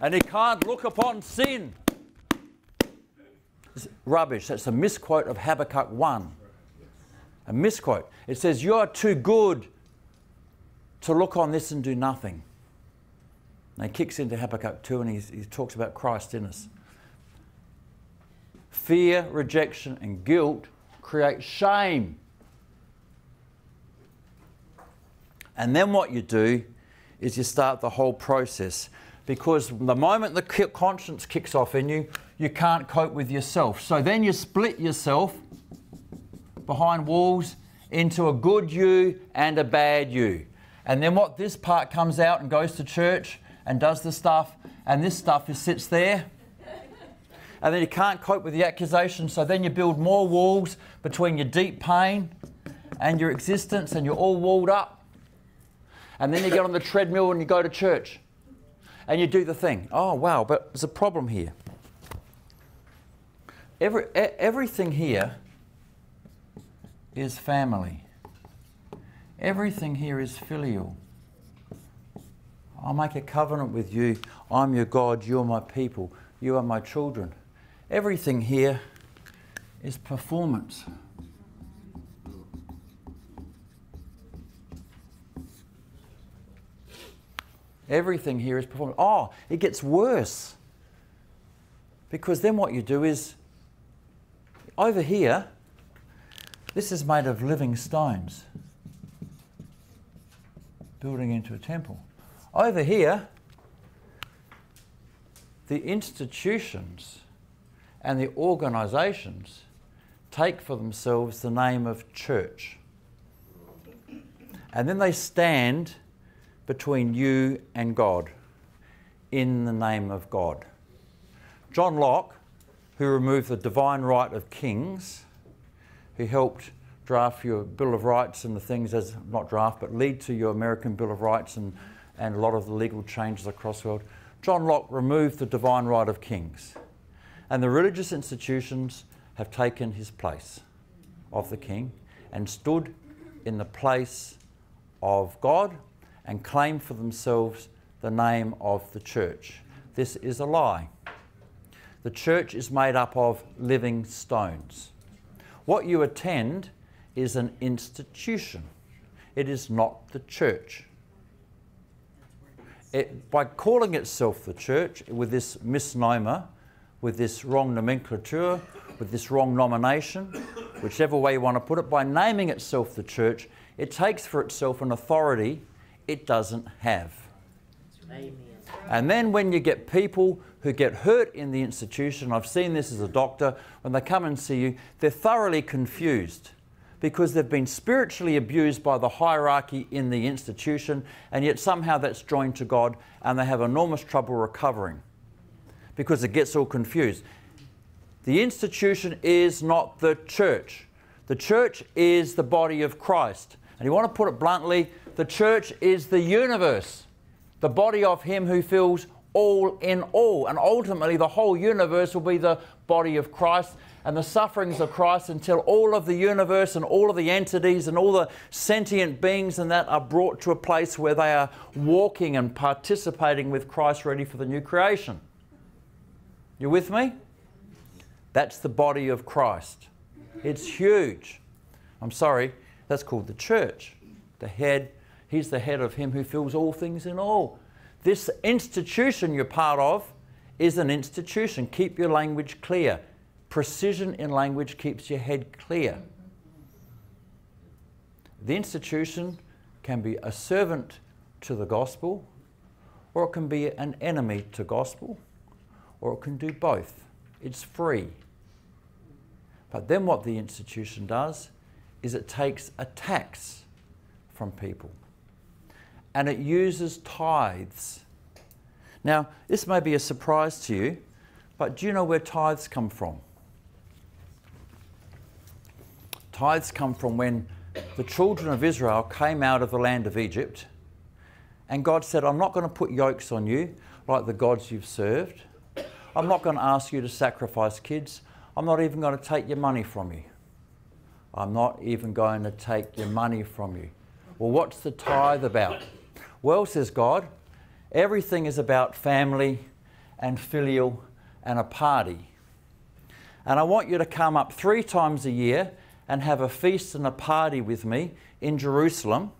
And He can't look upon sin. It's rubbish. That's a misquote of Habakkuk 1. A misquote. It says, you are too good to look on this and do nothing. And he kicks into Habakkuk 2 and he talks about Christ in us. Fear, rejection and guilt create shame. And then what you do is you start the whole process, because the moment the conscience kicks off in you, you can't cope with yourself. So then you split yourself behind walls into a good you and a bad you. And then what, this part comes out and goes to church and does the stuff, and this stuff just sits there. And then you can't cope with the accusation, so then you build more walls between your deep pain and your existence, and you're all walled up. And then you get on the treadmill and you go to church and you do the thing. Oh, wow, but there's a problem here. Everything here is family. Everything here is filial. I'll make a covenant with you. I'm your God, you're my people, you are my children. Everything here is performance. Everything here is performance. Oh, it gets worse. Because then what you do is, over here, this is made of living stones, building into a temple. Over here, the institutions and the organisations take for themselves the name of church. And then they stand between you and God, in the name of God. John Locke, who removed the divine right of kings, who helped draft your Bill of Rights and the things, as not draft, but lead to your American Bill of Rights and a lot of the legal changes across the world. John Locke removed the divine right of kings, and the religious institutions have taken his place of the king and stood in the place of God. and claim for themselves the name of the church. This is a lie. The church is made up of living stones. What you attend is an institution. It is not the church. By calling itself the church, with this misnomer, with this wrong nomenclature, with this wrong nomination, whichever way you want to put it, by naming itself the church, it takes for itself an authority it doesn't have. Amen. And then when you get people who get hurt in the institution, I've seen this as a doctor, when they come and see you, they're thoroughly confused because they've been spiritually abused by the hierarchy in the institution, and yet somehow that's joined to God, and they have enormous trouble recovering because it gets all confused. The institution is not the church. The church is the body of Christ. And you want to put it bluntly, the church is the universe, the body of him who fills all in all. And ultimately the whole universe will be the body of Christ and the sufferings of Christ until all of the universe and all of the entities and all the sentient beings and that are brought to a place where they are walking and participating with Christ, ready for the new creation. You with me? That's the body of Christ. It's huge. I'm sorry, that's called the church. The head, he's the head of him who fills all things in all. This institution you're part of is an institution. Keep your language clear. Precision in language keeps your head clear. The institution can be a servant to the gospel, or it can be an enemy to gospel, or it can do both. It's free. But then what the institution does is it takes a tax from people and it uses tithes. Now, this may be a surprise to you, but do you know where tithes come from? Tithes come from when the children of Israel came out of the land of Egypt and God said, I'm not going to put yokes on you like the gods you've served. I'm not going to ask you to sacrifice kids. I'm not even going to take your money from you. I'm not even going to take your money from you. Well, what's the tithe about? Well, says God, everything is about family and filial and a party. And I want you to come up 3 times a year and have a feast and a party with me in Jerusalem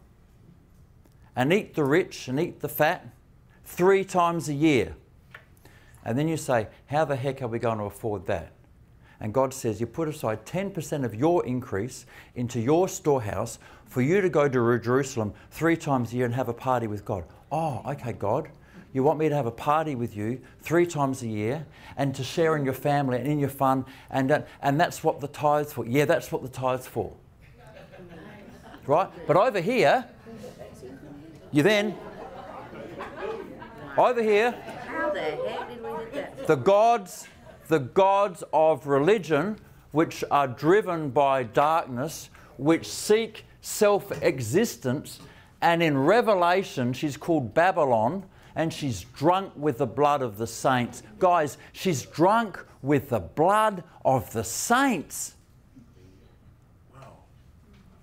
and eat the rich and eat the fat 3 times a year. And then you say, how the heck are we going to afford that? And God says, you put aside 10% of your increase into your storehouse for you to go to Jerusalem 3 times a year and have a party with God. Oh, okay, God, you want me to have a party with you 3 times a year and to share in your family and in your fun, and that's what the tithe's for. Yeah, that's what the tithe's for. Right? But over here, the gods of religion, which are driven by darkness, which seek self-existence, and in Revelation she's called Babylon, and she's drunk with the blood of the saints. Guys, she's drunk with the blood of the saints. Wow.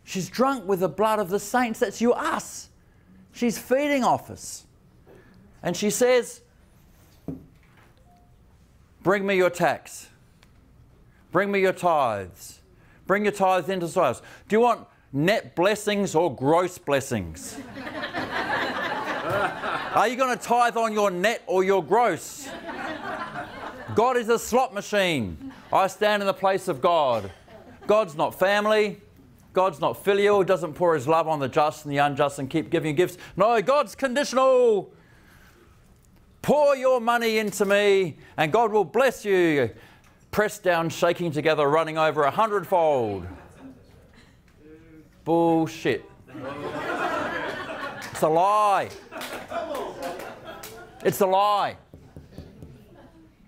She's drunk with the blood of the saints. That's you, us. She's feeding off us. And she says, bring me your tax. Bring me your tithes. Bring your tithes into tithes. Do you want net blessings or gross blessings? Are you going to tithe on your net or your gross? God is a slot machine. I stand in the place of God. God's not family. God's not filial. Doesn't pour his love on the just and the unjust and keep giving gifts. No, God's conditional. Pour your money into me and God will bless you. Pressed down, shaking together, running over 100-fold. Bullshit. It's a lie. It's a lie.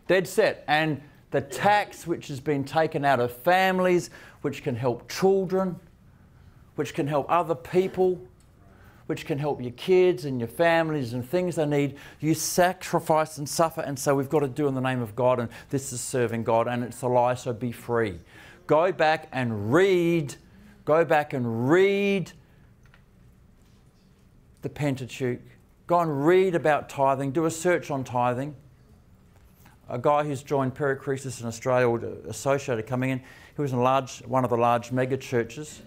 Dead set. And the tax which has been taken out of families, which can help children, which can help other people, which can help your kids and your families and things they need, you sacrifice and suffer, and so we've got to do in the name of God, and this is serving God, and it's a lie, so be free. Go back and read the Pentateuch. Go and read about tithing. Do a search on tithing. A guy who's joined Pericresis in Australia, or associated coming in, he was in one of the large mega churches,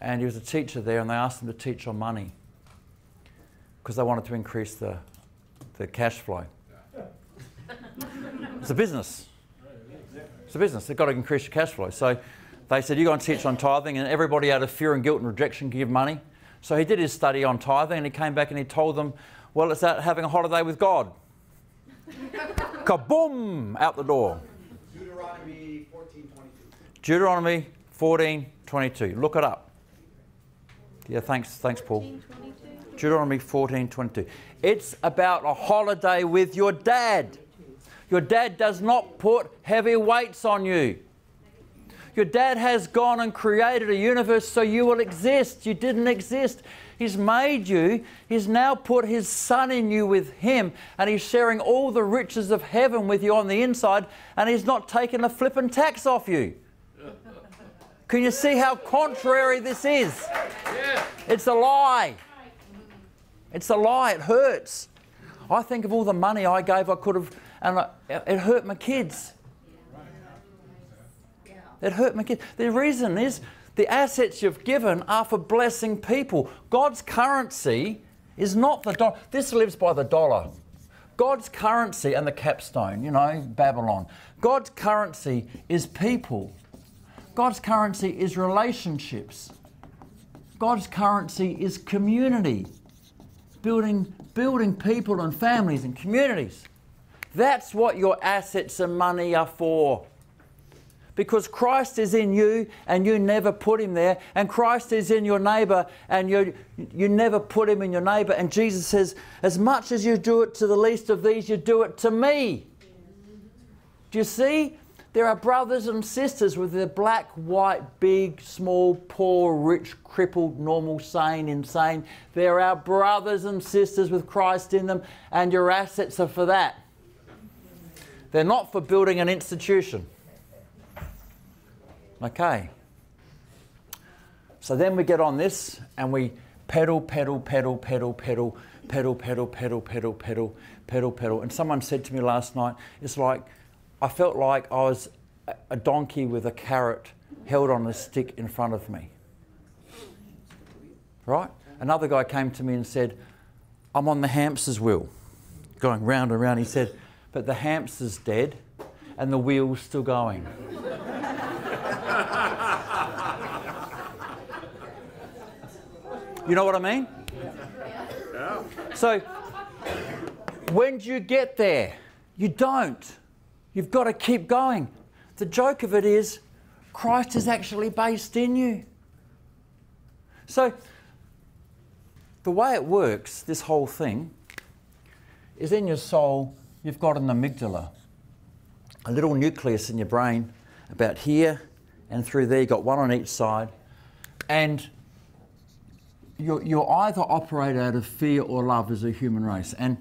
and he was a teacher there, and they asked him to teach on money because they wanted to increase the cash flow. It's a business. It's a business. They've got to increase your cash flow. So they said, you go and teach on tithing, and everybody out of fear and guilt and rejection can give money. So he did his study on tithing, and he came back and he told them, well, it's that having a holiday with God. Kaboom! Out the door. Deuteronomy 14:22. Deuteronomy 14:22. Look it up. Yeah, thanks, Paul. 14:22. Deuteronomy 14:22. It's about a holiday with your dad. Your dad does not put heavy weights on you. Your dad has gone and created a universe so you will exist. You didn't exist. He's made you. He's now put his son in you with him, and he's sharing all the riches of heaven with you on the inside, and he's not taking a flippin' tax off you. Can you see how contrary this is? Yeah. It's a lie. It's a lie. It hurts. I think of all the money I gave I could have... and it hurt my kids. It hurt my kids. The reason is the assets you've given are for blessing people. God's currency is not the dollar. This lives by the dollar. God's currency and the capstone, you know, Babylon. God's currency is people. God's currency is relationships. God's currency is community. Building people and families and communities. That's what your assets and money are for. Because Christ is in you and you never put him there. And Christ is in your neighbour and you never put him in your neighbour. And Jesus says, as much as you do it to the least of these, you do it to me. Do you see? There are brothers and sisters with their black, white, big, small, poor, rich, crippled, normal, sane, insane. There are brothers and sisters with Christ in them, and your assets are for that. They're not for building an institution. Okay. So then we get on this and we pedal, pedal, pedal, pedal, pedal, pedal, pedal, pedal, pedal, pedal, pedal, pedal. And someone said to me last night, it's like, I felt like I was a donkey with a carrot held on a stick in front of me. Right? Another guy came to me and said, I'm on the hamster's wheel, going round and round. He said, but the hamster's dead and the wheel's still going. You know what I mean? Yeah. So, when do you get there? You don't. You've got to keep going. The joke of it is, Christ is actually based in you. So, the way it works, this whole thing, is in your soul, you've got an amygdala, a little nucleus in your brain about here and through there. You've got one on each side, and you either operate out of fear or love as a human race. And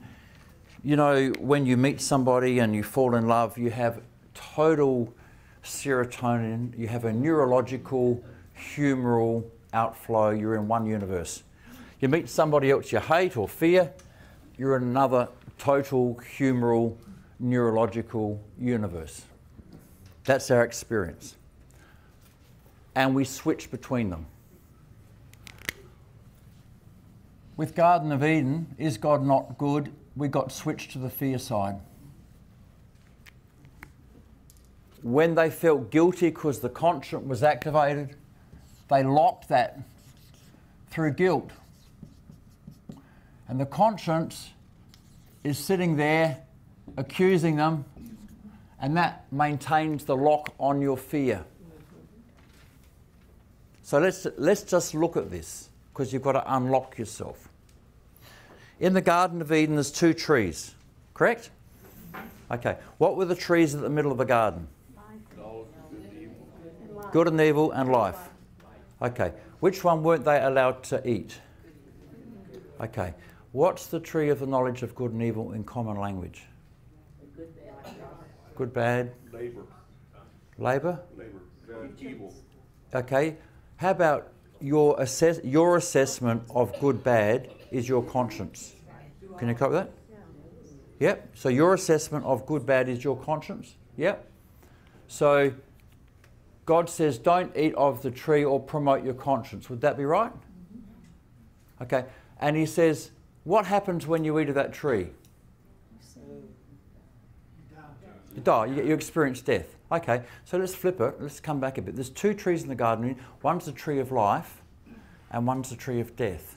you know, when you meet somebody and you fall in love, you have total serotonin, you have a neurological humoral outflow, you're in one universe. You meet somebody else you hate or fear, you're in another total humoral neurological universe. That's our experience. And we switch between them. With Garden of Eden, is God not good? We got switched to the fear side. When they felt guilty because the conscience was activated, they locked that through guilt. And the conscience is sitting there accusing them, and that maintains the lock on your fear. So let's just look at this, because you've got to unlock yourself. In the Garden of Eden there's two trees, correct? Okay, what were the trees at the middle of the garden? Good and evil and life. Okay, which one weren't they allowed to eat? Okay, what's the tree of the knowledge of good and evil in common language? Good, bad. Labor. Evil. Okay. How about your assessment of good, bad is your conscience. Can you cope with that? Yep. So your assessment of good, bad is your conscience. Yep. So God says, don't eat of the tree or promote your conscience. Would that be right? Okay. And he says, what happens when you eat of that tree? You die. You experience death. Okay. So let's flip it. Let's come back a bit. There's two trees in the garden. One's the tree of life and one's the tree of death.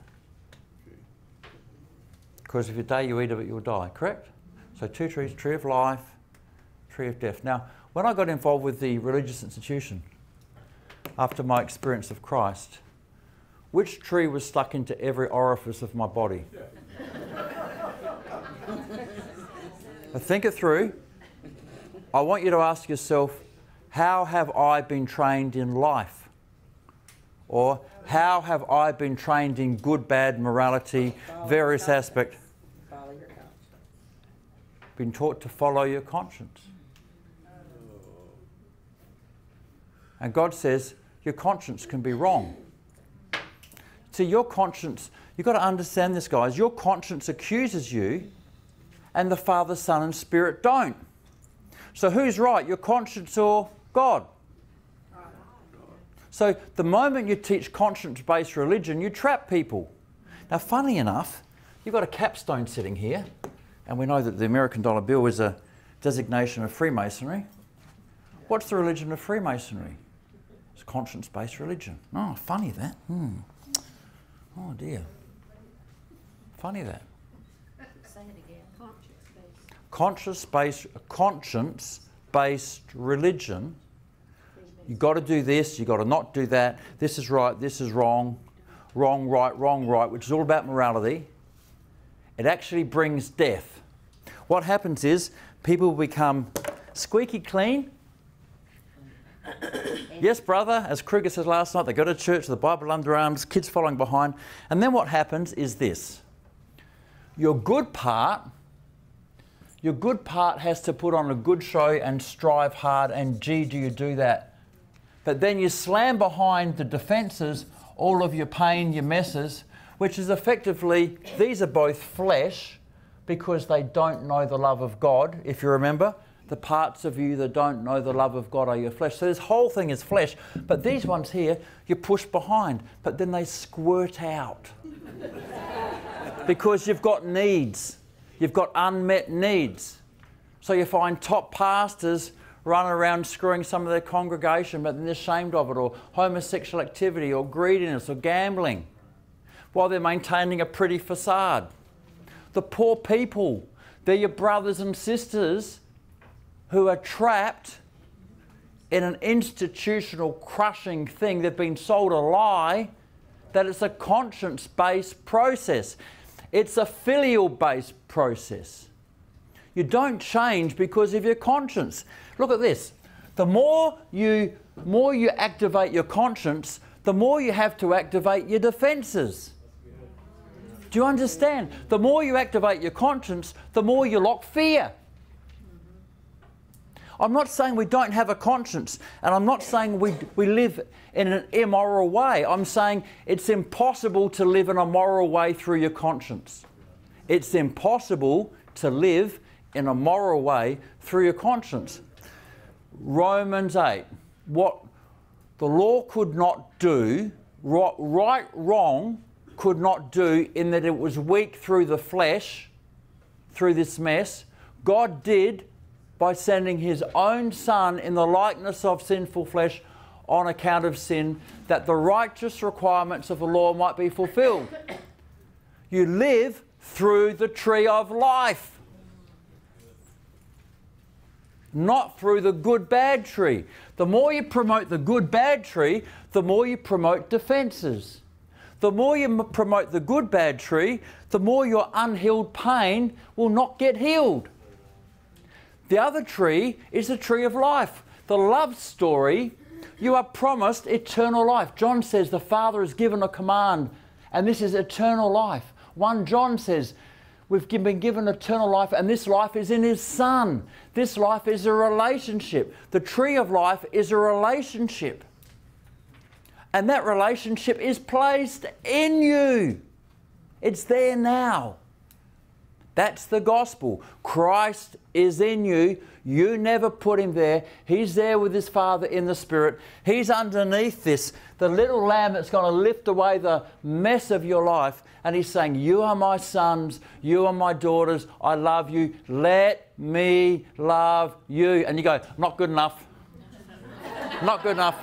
Because if you die, you eat of it, you'll die. Correct? So two trees, tree of life, tree of death. Now, when I got involved with the religious institution, after my experience of Christ, which tree was stuck into every orifice of my body? I think it through. I want you to ask yourself, how have I been trained in life? Or how have I been trained in good, bad, morality, various aspects? Been taught to follow your conscience. And God says, your conscience can be wrong. See, your conscience, you've got to understand this, guys. Your conscience accuses you, and the Father, Son, and Spirit don't. So who's right, your conscience or God? So the moment you teach conscience-based religion, you trap people. Now, funnily enough, you've got a capstone sitting here, and we know that the American dollar bill is a designation of Freemasonry. What's the religion of Freemasonry? It's conscience-based religion. Oh, funny that. Oh, dear. Funny that. Say it again. Conscience-based. Conscience-based religion. You've got to do this. You've got to not do that. This is right. This is wrong. Wrong, right, wrong, right, which is all about morality. It actually brings death. What happens is people become squeaky clean. Yes, brother, as Kruger said last night, they go to church, the Bible under arms, kids following behind. And then what happens is this. Your good part has to put on a good show and strive hard, and gee, do you do that. But then you slam behind the defences, all of your pain, your messes, which is effectively, these are both flesh because they don't know the love of God, if you remember. The parts of you that don't know the love of God are your flesh. So this whole thing is flesh. But these ones here, you push behind, but then they squirt out. Because you've got needs. You've got unmet needs. So you find top pastors run around screwing some of their congregation, but then they're ashamed of it, or homosexual activity, or greediness, or gambling, while they're maintaining a pretty facade. The poor people, they're your brothers and sisters who are trapped in an institutional crushing thing. They've been sold a lie that it's a conscience-based process. It's a filial-based process. You don't change because of your conscience. Look at this. The more you activate your conscience, the more you have to activate your defenses. Do you understand? The more you activate your conscience, the more you lock fear. I'm not saying we don't have a conscience, and I'm not saying we live in an immoral way. I'm saying it's impossible to live in a moral way through your conscience. It's impossible to live in a moral way through your conscience. Romans 8, what the law could not do, right, wrong could not do in that it was weak through the flesh, through this mess, God did by sending his own Son in the likeness of sinful flesh on account of sin, that the righteous requirements of the law might be fulfilled. You live through the tree of life, not through the good-bad tree. The more you promote the good-bad tree, the more you promote defences. The more you promote the good-bad tree, the more your unhealed pain will not get healed. The other tree is the tree of life. The love story, you are promised eternal life. John says the Father has given a command, and this is eternal life. 1 John says we've been given eternal life, and this life is in his Son. This life is a relationship. The tree of life is a relationship. And that relationship is placed in you. It's there now. That's the gospel. Christ is in you. You never put him there. He's there with his Father in the Spirit. He's underneath this, the little lamb that's going to lift away the mess of your life. And he's saying, you are my sons. You are my daughters. I love you. Let me love you. And you go, not good enough. Not good enough.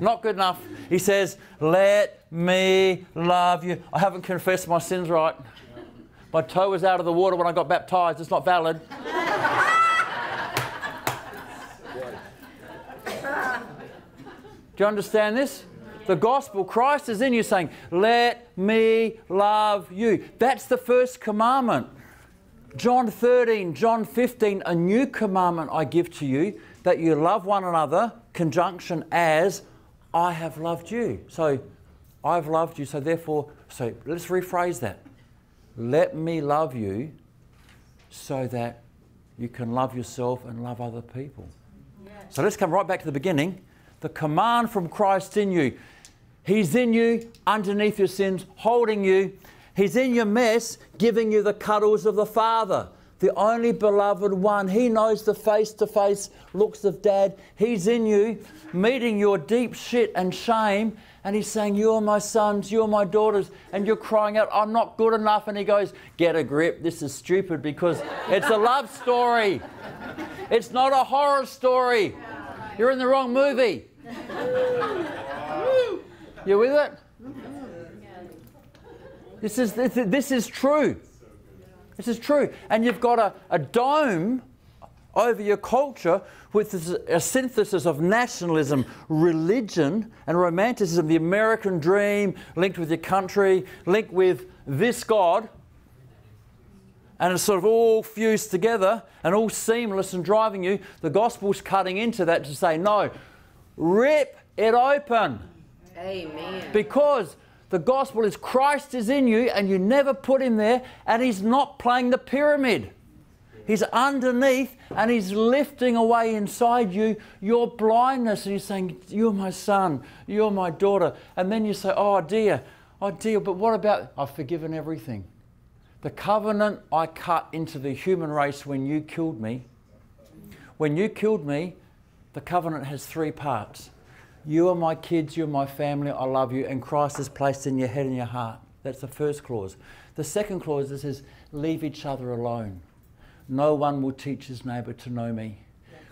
Not good enough. He says, let me love you. I haven't confessed my sins right. My toe was out of the water when I got baptized. It's not valid. Do you understand this? The gospel, Christ is in you saying, let me love you. That's the first commandment. John 13, John 15, a new commandment I give to you, that you love one another, conjunction as I have loved you. So I've loved you, so therefore, so let's rephrase that. Let me love you so that you can love yourself and love other people. Yes. So let's come right back to the beginning. The command from Christ in you. He's in you, underneath your sins, holding you. He's in your mess, giving you the cuddles of the Father, the only beloved one. He knows the face-to-face looks of Dad. He's in you, meeting your deep shit and shame. And he's saying, you're my sons, you're my daughters. And you're crying out, I'm not good enough. And he goes, get a grip. This is stupid because it's a love story. It's not a horror story. You're in the wrong movie. You with it? This is true. This is true. And you've got a dome over your culture with a synthesis of nationalism, religion and romanticism, the American dream linked with your country, linked with this God, and it's sort of all fused together and all seamless and driving you. The gospel's cutting into that to say, no, rip it open. Amen. Because the gospel is Christ is in you and you never put him there, and he's not playing the pyramid. He's underneath and he's lifting away inside you your blindness, and he's saying, you're my son, you're my daughter. And then you say, oh dear, but what about, I've forgiven everything. The covenant I cut into the human race when you killed me. When you killed me, the covenant has three parts. You are my kids, you're my family, I love you, and Christ is placed in your head and your heart. That's the first clause. The second clause is leave each other alone. No one will teach his neighbour to know me,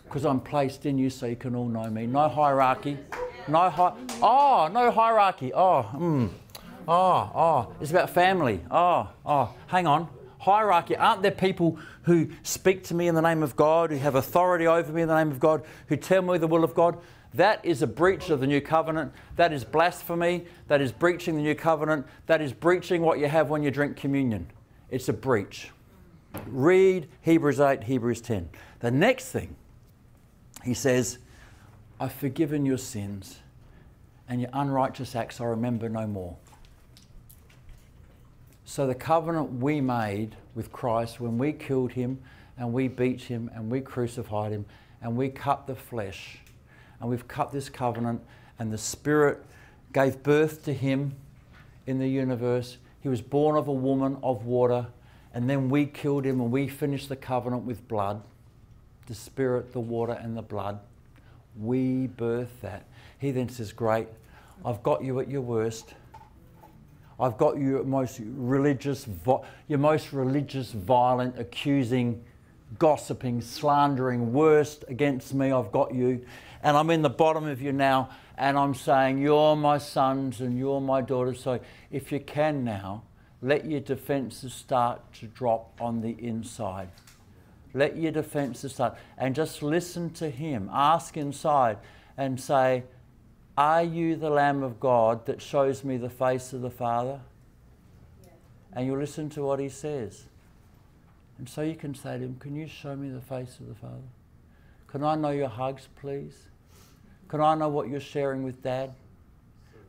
because I'm placed in you so you can all know me. No hierarchy. No hierarchy. It's about family. Hang on. Hierarchy. Aren't there people who speak to me in the name of God, who have authority over me in the name of God, who tell me the will of God? That is a breach of the new covenant. That is blasphemy. That is breaching the new covenant. That is breaching what you have when you drink communion. It's a breach. Read Hebrews 8, Hebrews 10. The next thing, he says, I've forgiven your sins and your unrighteous acts I remember no more. So the covenant we made with Christ when we killed him and we beat him and we crucified him and we cut the flesh and we've cut this covenant, and the Spirit gave birth to him in the universe. He was born of a woman of water. And then we killed him and we finished the covenant with blood, the Spirit, the water and the blood. We birthed that. He then says, great, I've got you at your worst. I've got you at your most religious, violent, accusing, gossiping, slandering, worst against me. I've got you. And I'm in the bottom of you now. And I'm saying, you're my sons and you're my daughters. So if you can now, let your defences start to drop on the inside. Let your defences start. And just listen to him. Ask inside and say, are you the Lamb of God that shows me the face of the Father? Yes. And you listen to what he says. And so you can say to him, can you show me the face of the Father? Can I know your hugs, please? Can I know what you're sharing with Dad?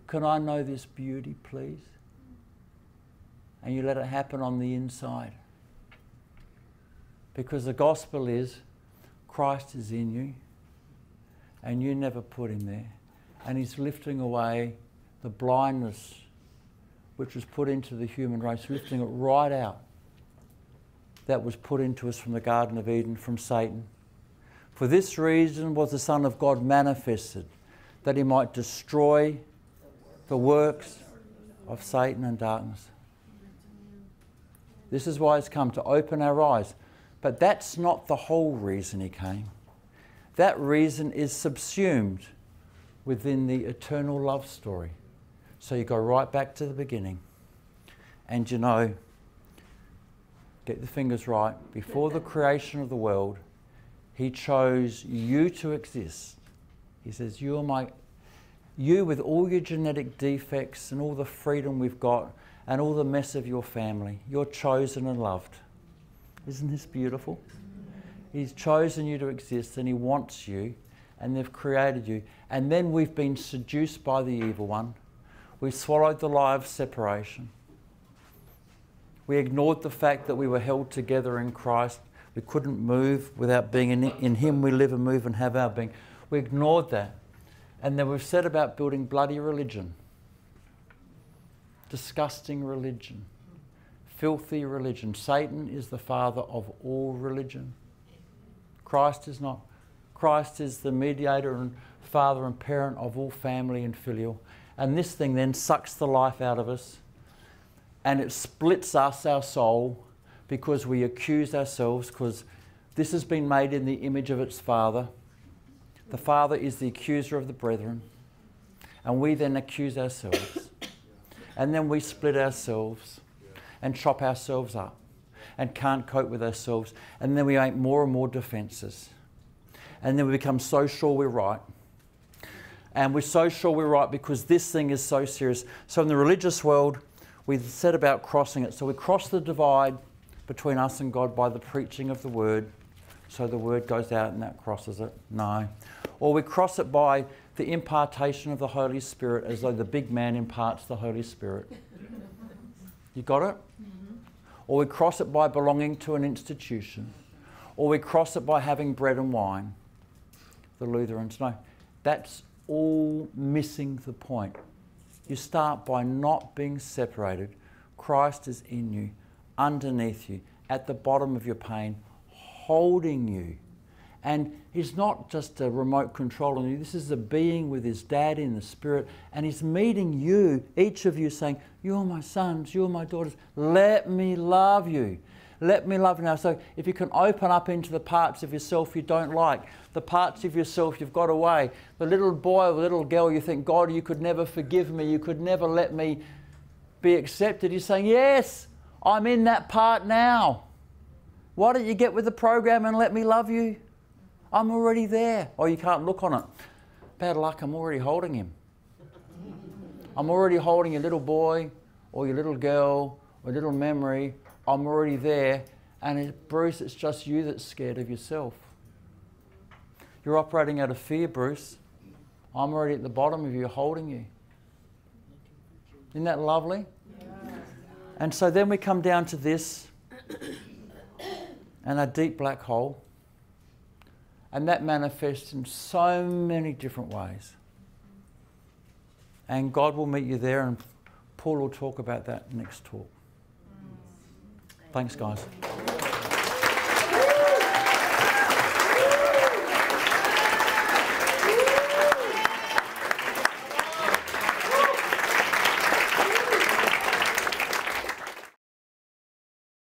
Can I know this beauty, please? And you let it happen on the inside. Because the gospel is, Christ is in you, and you never put him there. And he's lifting away the blindness which was put into the human race, lifting it right out, that was put into us from the Garden of Eden, from Satan. For this reason was the Son of God manifested, that he might destroy the works of Satan and darkness. This is why he's come, to open our eyes. But that's not the whole reason he came. That reason is subsumed within the eternal love story. So you go right back to the beginning. And you know, get the fingers right, before the creation of the world, he chose you to exist. He says, you are my, you with all your genetic defects and all the freedom we've got and all the mess of your family, you're chosen and loved. Isn't this beautiful? He's chosen you to exist and he wants you, and they've created you. And then we've been seduced by the evil one. We've swallowed the lie of separation. We ignored the fact that we were held together in Christ. We couldn't move without being in him. We live and move and have our being. We ignored that. And then we've said about building bloody religion. Disgusting religion. Filthy religion. Satan is the father of all religion. Christ is not. Christ is the mediator and father and parent of all family and filial. And this thing then sucks the life out of us. And it splits us, our soul, because we accuse ourselves, because this has been made in the image of its father. The father is the accuser of the brethren. And we then accuse ourselves. And then we split ourselves and chop ourselves up and can't cope with ourselves. And then we make more and more defences. And then we become so sure we're right. And we're so sure we're right because this thing is so serious. So in the religious world, we said about crossing it. So we cross the divide between us and God by the preaching of the word. So the word goes out and that crosses it. No. Or we cross it by the impartation of the Holy Spirit, as though the big man imparts the Holy Spirit. You got it? Mm-hmm. Or we cross it by belonging to an institution. Or we cross it by having bread and wine. The Lutherans, no. That's all missing the point. You start by not being separated. Christ is in you, underneath you, at the bottom of your pain, holding you. And he's not just a remote control on you. This is a being with his dad in the spirit. And he's meeting you, each of you, saying, you're my sons, you're my daughters. Let me love you. Let me love you now. So if you can open up into the parts of yourself you don't like, the parts of yourself you've got away, the little boy or the little girl you think, God, you could never forgive me, you could never let me be accepted. You're saying, yes, I'm in that part now. Why don't you get with the program and let me love you? I'm already there. Oh, you can't look on it. Bad luck, I'm already holding him. I'm already holding your little boy or your little girl or little memory. I'm already there, and Bruce, it's just you that's scared of yourself. You're operating out of fear, Bruce. I'm already at the bottom of you, holding you. Isn't that lovely? Yeah. And so then we come down to this and a deep black hole, and that manifests in so many different ways. And God will meet you there, and Paul will talk about that next talk. Thanks, guys.